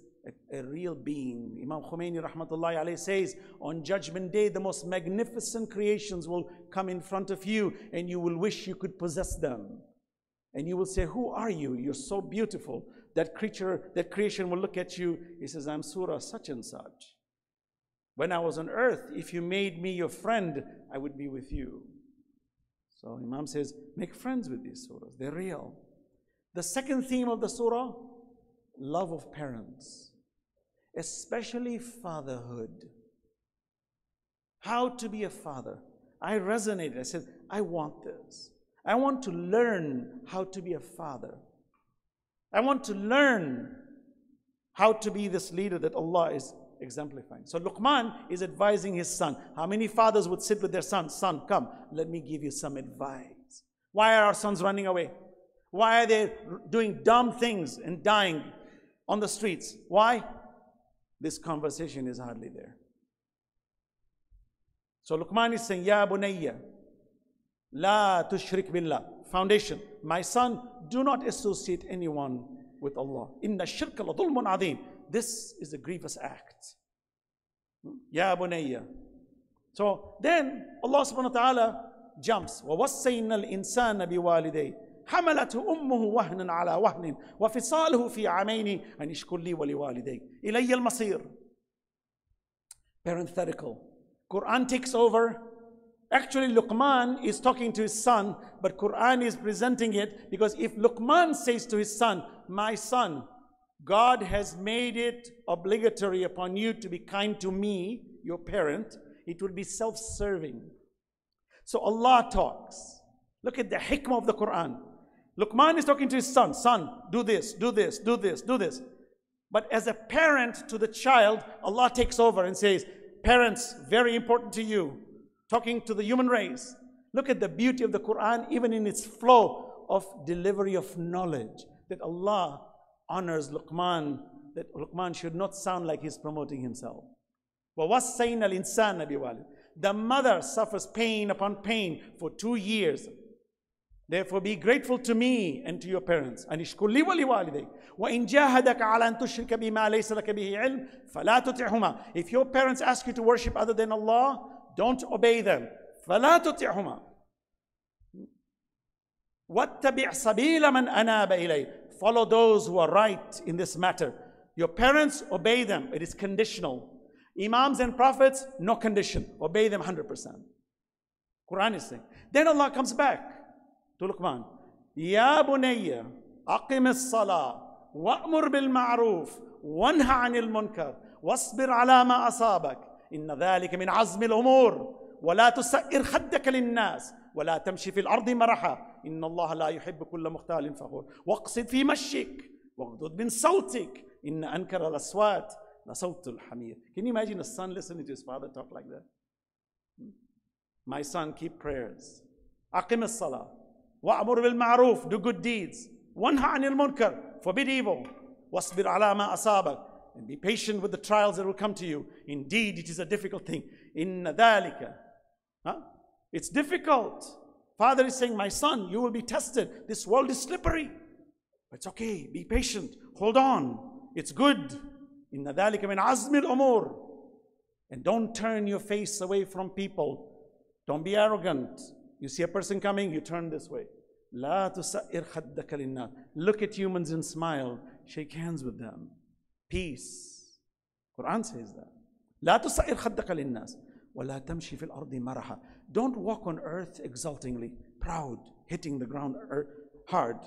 a real being. Imam Khomeini rahmatullahi alayhi says, on Judgment Day, the most magnificent creations will come in front of you, and you will wish you could possess them. And you will say, who are you? You're so beautiful. That creature, that creation will look at you. He says, I'm Surah such and such. When I was on earth, if you made me your friend, I would be with you. So Imam says, make friends with these surahs. They're real. The second theme of the surah, love of parents, especially fatherhood. How to be a father. I resonated. I said, I want this. I want to learn how to be a father. I want to learn how to be this leader that Allah is exemplifying. So Luqman is advising his son. How many fathers would sit with their son? Son, come, let me give you some advice. Why are our sons running away? Why are they doing dumb things and dying on the streets? Why? This conversation is hardly there. So Luqman is saying, Ya bunayya, la tushrik billah. Foundation. My son, do not associate anyone with Allah. Inna shirka la dhulmun adheem. This is a grievous act. Ya bunayya. So then Allah subhanahu wa ta'ala jumps. وَوَصَّيْنَا الْإِنسَانَ بِوَالِدَيْهِ حملته أمه وهنا على وهن وفصاله في عامين أن يشكر لي ولوالديك إلي المصير. Parenthetical. Quran takes over. Actually, Luqman is talking to his son, but Quran is presenting it because if Luqman says to his son, my son, God has made it obligatory upon you to be kind to me, your parent, it would be self-serving. So Allah talks. Look at the hikmah of the Quran. Luqman is talking to his son. Son, do this, do this, do this, do this. But as a parent to the child, Allah takes over and says, parents, very important to you. Talking to the human race. Look at the beauty of the Quran, even in its flow of delivery of knowledge. That Allah honors Luqman, that Luqman should not sound like he's promoting himself. وَوَصَّيْنَا الْإِنسَانَ بِوَالِدَيْهِ. The mother suffers pain upon pain for 2 years. Therefore, be grateful to me and to your parents. And ishkur li wa li walidayk. Wa in jahadaka ala an tushrika bima laysa laka bihi ilm, fala tuti'huma. If your parents ask you to worship other than Allah, don't obey them. Fala tuti'huma. Wattabi' sabila man anaba ilay. Follow those who are right in this matter. Your parents, obey them. It is conditional. Imams and prophets, no condition. Obey them 100%. Quran is saying. Then Allah comes back to Luqman. Ya bunayya, aqim as-salah, wa'mur bil ma'roof, wanha anil munkar, واصبر على ما أصابك إن ذلك من عزم الأمور ولا تسئر خدك للناس ولا تمشي في الأرض مرحا إن الله لا يحب كل مختال فخور واقصد في مشيك واغضض من صوتك إن أنكر الأصوات لصوت الحمير. Can you imagine a son listening to his father talk like that? My son, keep prayers. أقم الصلاة وأمر بالمعروف, do good deeds. وانهى عن المنكر, forbid evil. واصبر على ما أصابك, and be patient with the trials that will come to you. Indeed, it is a difficult thing. In ذلك, it's difficult. Father is saying, my son, you will be tested. This world is slippery. It's okay. Be patient. Hold on. It's good. In ذلك من عزم الأمور. And don't turn your face away from people. Don't be arrogant. You see a person coming, you turn this way. لا تسئر خدك للناس. Look at humans and smile. Shake hands with them. Peace. Quran says that. لا تسئر خدك للناس ولا تمشي في الأرض مرحا. Don't walk on earth exultingly, proud, hitting the ground hard.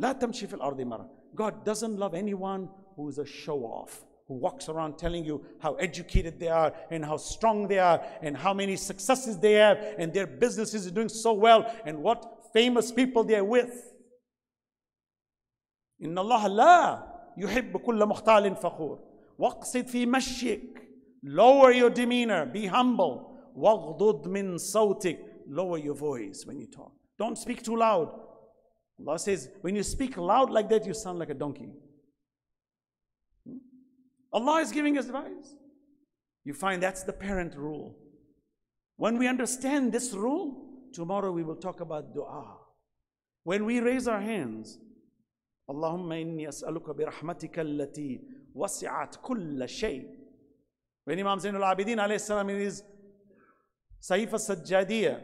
لا تمشي في الأرض مرحا. God doesn't love anyone who is a show-off, who walks around telling you how educated they are and how strong they are and how many successes they have and their business is doing so well and what famous people they are with. إن الله لا يحب كل مختال فخور. واقصد في مشيك. Lower your demeanor. Be humble. واغضض من صوتك. Lower your voice when you talk. Don't speak too loud. Allah says, when you speak loud like that, you sound like a donkey. Allah is giving us advice. You find that's the parent rule. When we understand this rule, tomorrow we will talk about dua. When we raise our hands, Allahumma inni as'aluka bi rahmatika allati wasi'at kulla shay. When Imam Zainul Abidin alayhi salam in his Saif al-Sajjadiyah,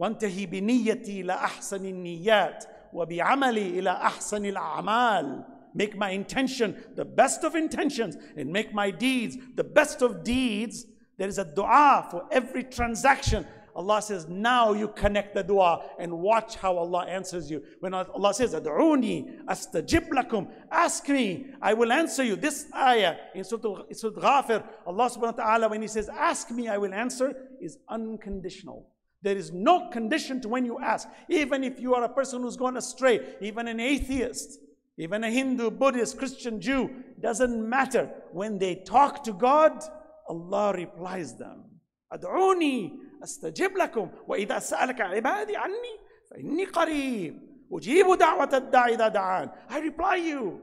وَانْتَهِ بِنِيَّتِي إِلَىٰ أَحْسَنِ النِّيَّاتِ وَبِعَمَلِي إِلَىٰ أَحْسَنِ الْأَعْمَالِ. Make my intention the best of intentions and make my deeds the best of deeds. There is a dua for every transaction. Allah says, now you connect the dua and watch how Allah answers you. When Allah says, Ad'uni astajib lakum, ask me, I will answer you. This ayah in Surah Ghafir, Allah subhanahu wa ta'ala, when He says, ask me, I will answer, is unconditional. There is no condition to when you ask. Even if you are a person who's gone astray, even an atheist, even a Hindu, Buddhist, Christian, Jew, doesn't matter. When they talk to God, Allah replies them. Ad'uni astajib lakum wa idha sa'alaka ibadi anni fa inni qareeb ujibu da'wat ad-da'i idha da'an. I reply you.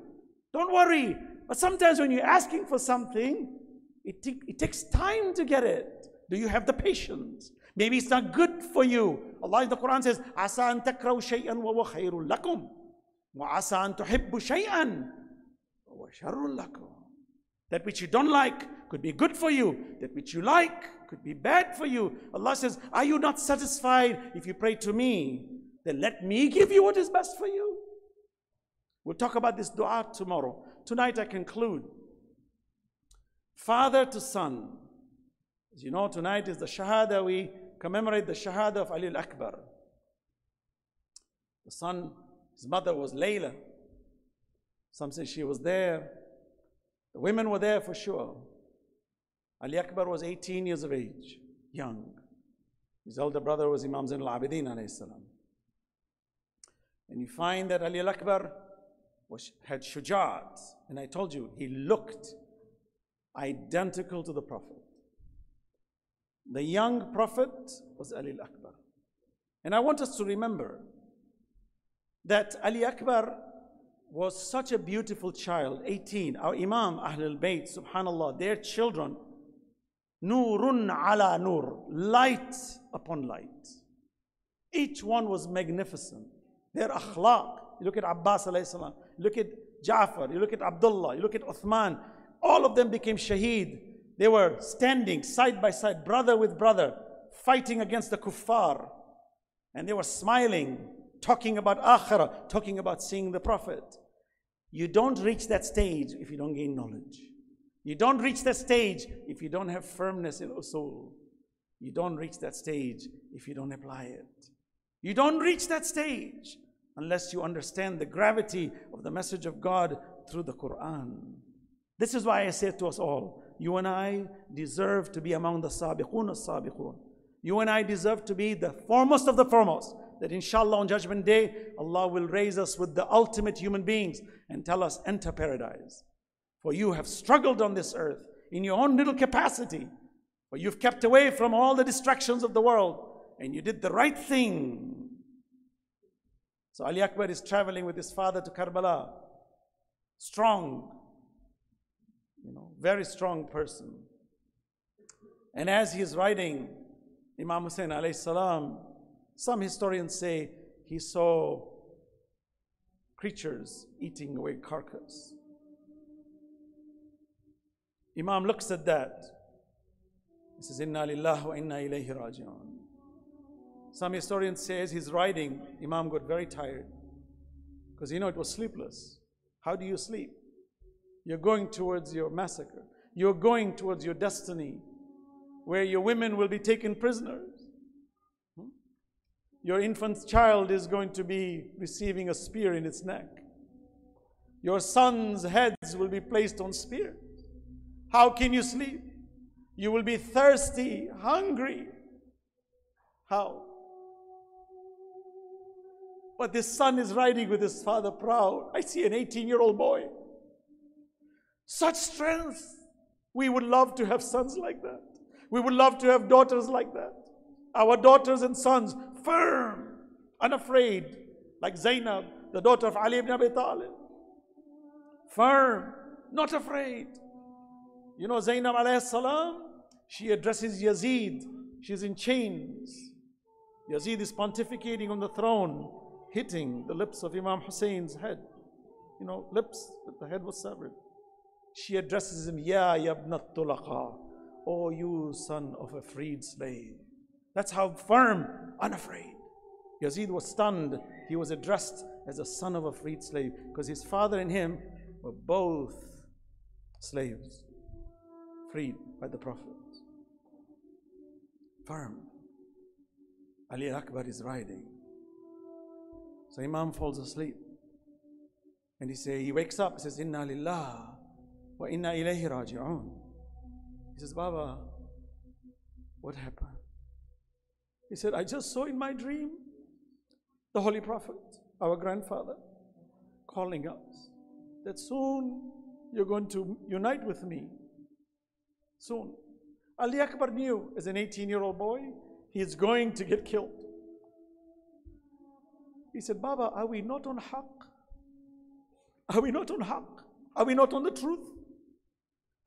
Don't worry. But sometimes when you're asking for something, it takes time to get it. Do you have the patience? Maybe it's not good for you. Allah in the Quran says, Asa an takraw shay'an wa huwa khayrun lakum. Wa asa an tuhibbu shay'an wa huwa sharrun lakum. That which you don't like could be good for you. That which you like could be bad for you. Allah says, are you not satisfied if you pray to me? Then let me give you what is best for you. We'll talk about this dua tomorrow. Tonight I conclude. Father to son. As you know, tonight is the Shahada. We commemorate the Shahada of Ali al-Akbar. The son, his mother was Layla. Some say she was there. The women were there for sure. Ali Akbar was 18 years of age, young. His elder brother was Imam Zain al-Abidin alayhi salam. And you find that Ali al-Akbar had shujaat. And I told you, he looked identical to the Prophet. The young Prophet was Ali al-Akbar. And I want us to remember that Ali Akbar was such a beautiful child, 18. Our Imam, Ahlul Bayt, subhanAllah, their children, Nurun ala Nur, light upon light. Each one was magnificent. Their akhlaq, you look at Abbas alayhi salam, you look at Ja'far, you look at Abdullah, you look at Uthman, all of them became shaheed. They were standing side by side, brother with brother, fighting against the kuffar. And they were smiling, talking about akhirah, talking about seeing the Prophet. You don't reach that stage if you don't gain knowledge. You don't reach that stage if you don't have firmness in usul. You don't reach that stage if you don't apply it. You don't reach that stage unless you understand the gravity of the message of God through the Quran. This is why I say to us all, you and I deserve to be among the sabiqun as-sabiqun. You and I deserve to be the foremost of the foremost. That inshallah on Judgment Day, Allah will raise us with the ultimate human beings and tell us, enter paradise. For you have struggled on this earth in your own little capacity. For you've kept away from all the distractions of the world. And you did the right thing. So Ali Akbar is traveling with his father to Karbala. Strong, very strong person. And as he is riding, Imam Hussein alayhi salam, some historians say he saw creatures eating away carcass. Imam looks at that. He says, Inna lillahi wa inna ilayhi raji'un. Some historians say as he's riding, Imam got very tired. Because it was sleepless. How do you sleep? You're going towards your massacre. You're going towards your destiny, where your women will be taken prisoners. Your infant child is going to be receiving a spear in its neck. Your sons' heads will be placed on spears. How can you sleep? You will be thirsty, hungry. How? But this son is riding with his father proud. I see an 18-year-old boy. Such strength. We would love to have sons like that. We would love to have daughters like that. Our daughters and sons, firm, unafraid, like Zainab, the daughter of Ali ibn Abi Talib. Firm, not afraid. Zainab alayhi salam, she addresses Yazid. She's in chains. Yazid is pontificating on the throne, hitting the lips of Imam Hussein's head. Lips, but the head was severed. She addresses him, Ya Yabnat Tulaqa, O you son of a freed slave. That's how firm, unafraid. Yazid was stunned. He was addressed as a son of a freed slave because his father and him were both slaves, freed by the Prophet. Firm. Ali Akbar is riding. So Imam falls asleep. And he wakes up, says, Inna lillah wa inna ilayhi raji'un. He says, Baba, what happened? He said, I just saw in my dream the Holy Prophet, our grandfather, calling us that soon you're going to unite with me. Soon. Ali Akbar knew as an 18-year-old boy, he's going to get killed. He said, Baba, are we not on haq? Are we not on haq? Are we not on the truth?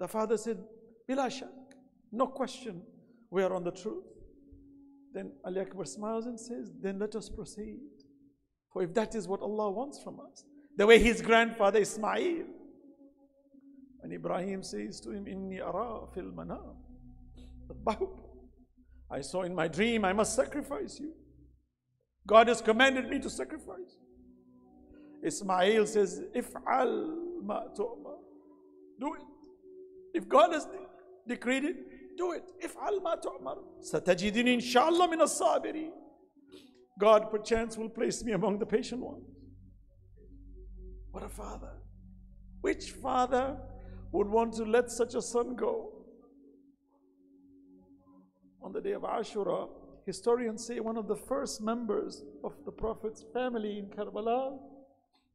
The father said, Bila shak, no question, we are on the truth. Then Ali Akbar smiles and says, then let us proceed. For if that is what Allah wants from us. The way his grandfather Ismail. And Ibrahim says to him, Inni ara fil manam. I saw in my dream, I must sacrifice you. God has commanded me to sacrifice. Ismail says, If'al ma tu'mar. Do it. If God has decreed it, do it. If'al ma tu'mar. Satajidin inshallah min as-sabiri. God perchance will place me among the patient ones. What a father. Which father would want to let such a son go? On the day of Ashura, historians say one of the first members of the Prophet's family in Karbala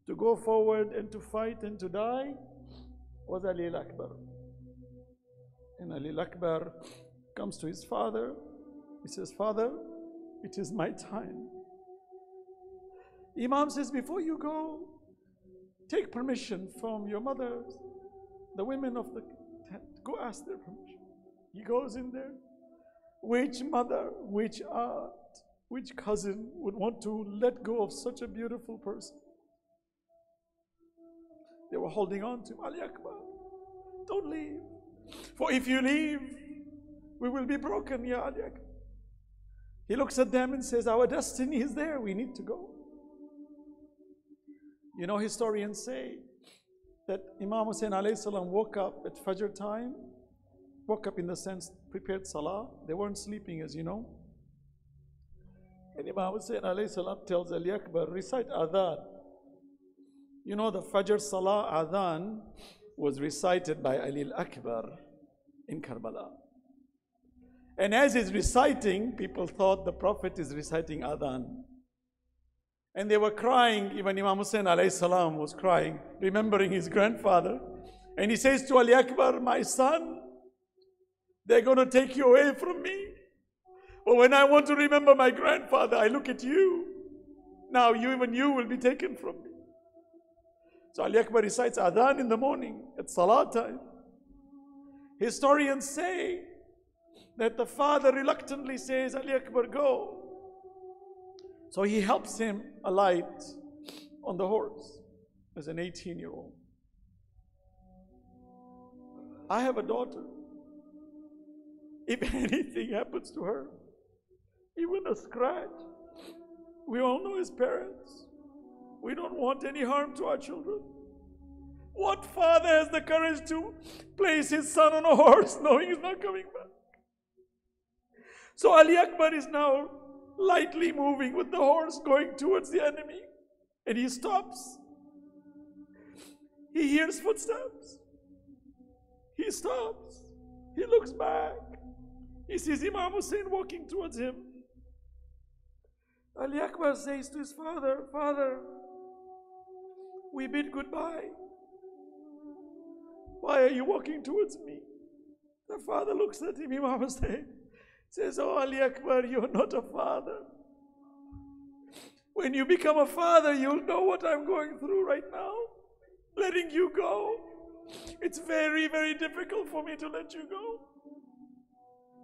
to go forward and to fight and to die was Ali Akbar. And Ali Akbar comes to his father. He says, Father, it is my time. Imam says, before you go, take permission from your mother, the women of the tent. Go ask their permission. He goes in there. Which mother, which aunt, which cousin would want to let go of such a beautiful person? They were holding on to him. Ali Akbar, don't leave. For if you leave, we will be broken, Ya Ali Akbar. He looks at them and says, our destiny is there. We need to go. Historians say that Imam Hussein alayhi salam woke up at Fajr time, woke up in the sense prepared salah. They weren't sleeping, as you know. And Imam Hussein alayhi salam tells Ali Akbar, recite adhan. The Fajr salah adhan was recited by Ali al-Akbar in Karbala. And as he's reciting, people thought the Prophet is reciting adhan. And they were crying, even Imam Hussein alayhi salam was crying, remembering his grandfather. And he says to Ali Akbar, my son, they're going to take you away from me. But when I want to remember my grandfather, I look at you. Now even you will be taken from me. So Ali Akbar recites adhan in the morning at salat time. Historians say that the father reluctantly says, Ali Akbar, go. So he helps him alight on the horse as an 18-year-old. I have a daughter. If anything happens to her, even a scratch, we all know as parents, we don't want any harm to our children. What father has the courage to place his son on a horse knowing he's not coming back? So Ali Akbar is now lightly moving with the horse going towards the enemy, and he stops. He hears footsteps. He stops. He looks back. He sees Imam Hussein walking towards him. Ali Akbar says to his father, Father, we bid goodbye. Why are you walking towards me? The father looks at him, Imam Hussein, says, Oh Ali Akbar, you're not a father. When you become a father, you'll know what I'm going through right now. Letting you go, it's very, very difficult for me to let you go.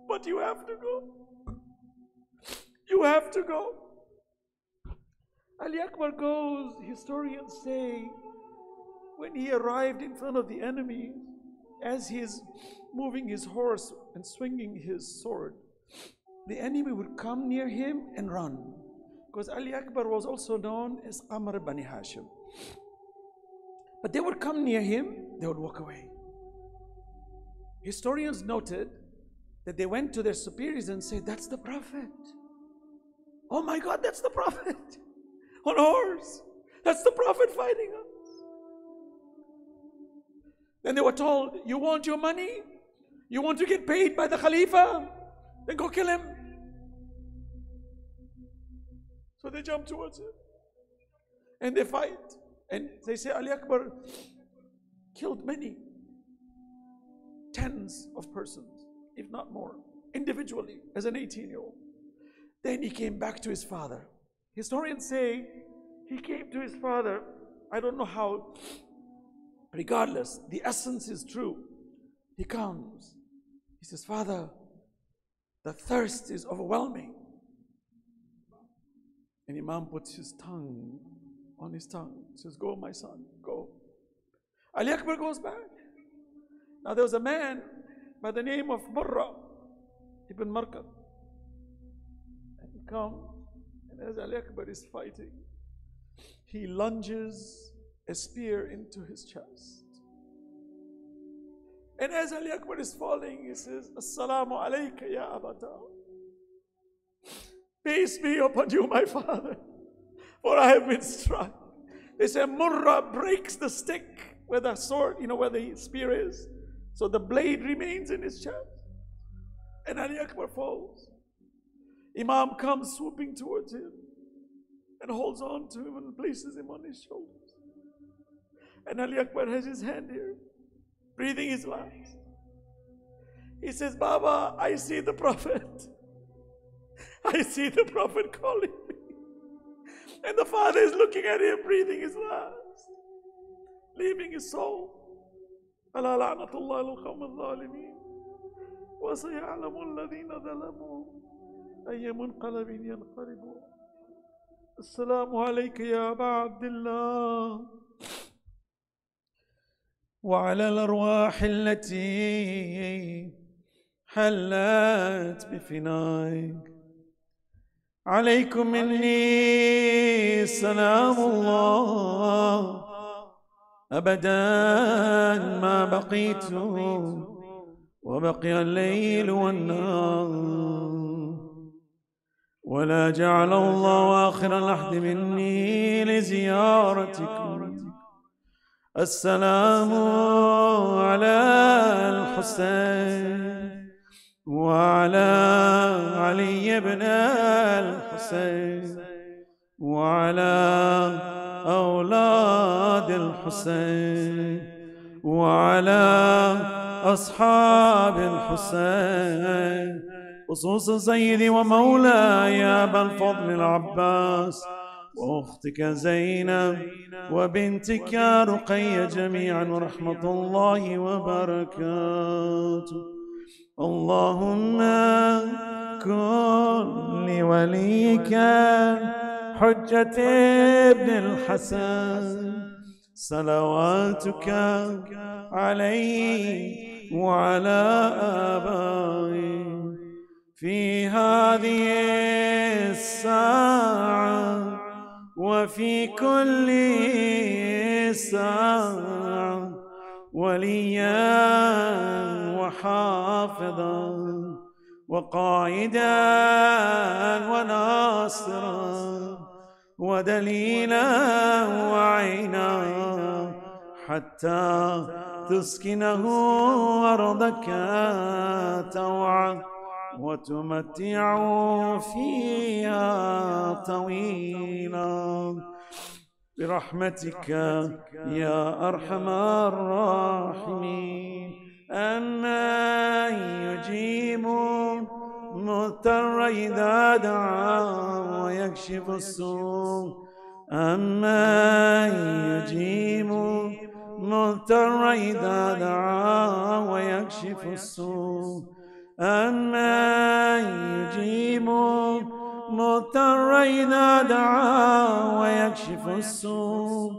But you have to go. You have to go. Ali Akbar goes, historians say, when he arrived in front of the enemy, as he is moving his horse and swinging his sword, the enemy would come near him and run. Because Ali Akbar was also known as Amr Bani Hashim. But they would come near him, they would walk away. Historians noted that they went to their superiors and said, that's the Prophet. Oh my God, that's the Prophet on a horse. That's the Prophet fighting us. Then they were told, you want your money? You want to get paid by the Khalifa? Then go kill him. So they jump towards him and they fight. And they say, Ali Akbar killed many, tens of persons, if not more, individually, as an 18-year-old. Then he came back to his father. Historians say he came to his father. I don't know how. Regardless, the essence is true. He comes. He says, Father, the thirst is overwhelming. And Imam puts his tongue on his tongue. He says, Go, my son, go. Ali Akbar goes back. Now there was a man by the name of Murrah ibn Marqad. And he comes, and as Ali Akbar is fighting, he lunges a spear into his chest. And as Ali Akbar is falling, he says, Assalamu alayka ya abata. Peace be upon you, my father, for I have been struck. They say Murrah breaks the stick where the sword, where the spear is. So the blade remains in his chest. And Ali Akbar falls. Imam comes swooping towards him and holds on to him and places him on his shoulders. And Ali Akbar has his hand here, breathing his last. He says, Baba, I see the Prophet. I see the Prophet calling me. And the father is looking at him, breathing his last, leaving his soul. وعلى الأرواح التي حلت بفنائك عليكم مني سلام الله أبدا ما بقيت وبقي الليل والنهار ولا جعل الله آخر اللحد مني لزيارتكم السلام على الحسين وعلى علي بن الحسين وعلى أولاد الحسين وعلى أصحاب الحسين، خصوصا سيدي ومولاي أبا الفضل العباس وأختك زينب وبنتك رقية جميعا ورحمة الله وبركاته. اللهم كن لوليك حجة ابن الحسن صلواتك عليه وعلى آبائه في هذه الساعة وفي كل ساعة وليا وحافظا وقائدا وناصرا ودليلا وعينا حتى تسكنه أرضك توعا وتمتعوا فيها طويلا برحمتك يا أرحم الراحمين. أنا يجيب مضطر إذا دعا ويكشف السوء، أما يجيب مضطر إذا دعا ويكشف السوء، أما يجيب مضطر إذا دعا ويكشف السوء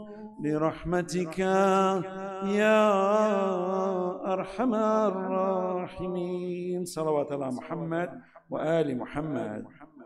برحمتك يا أرحم الراحمين. صلوات على محمد وآل محمد.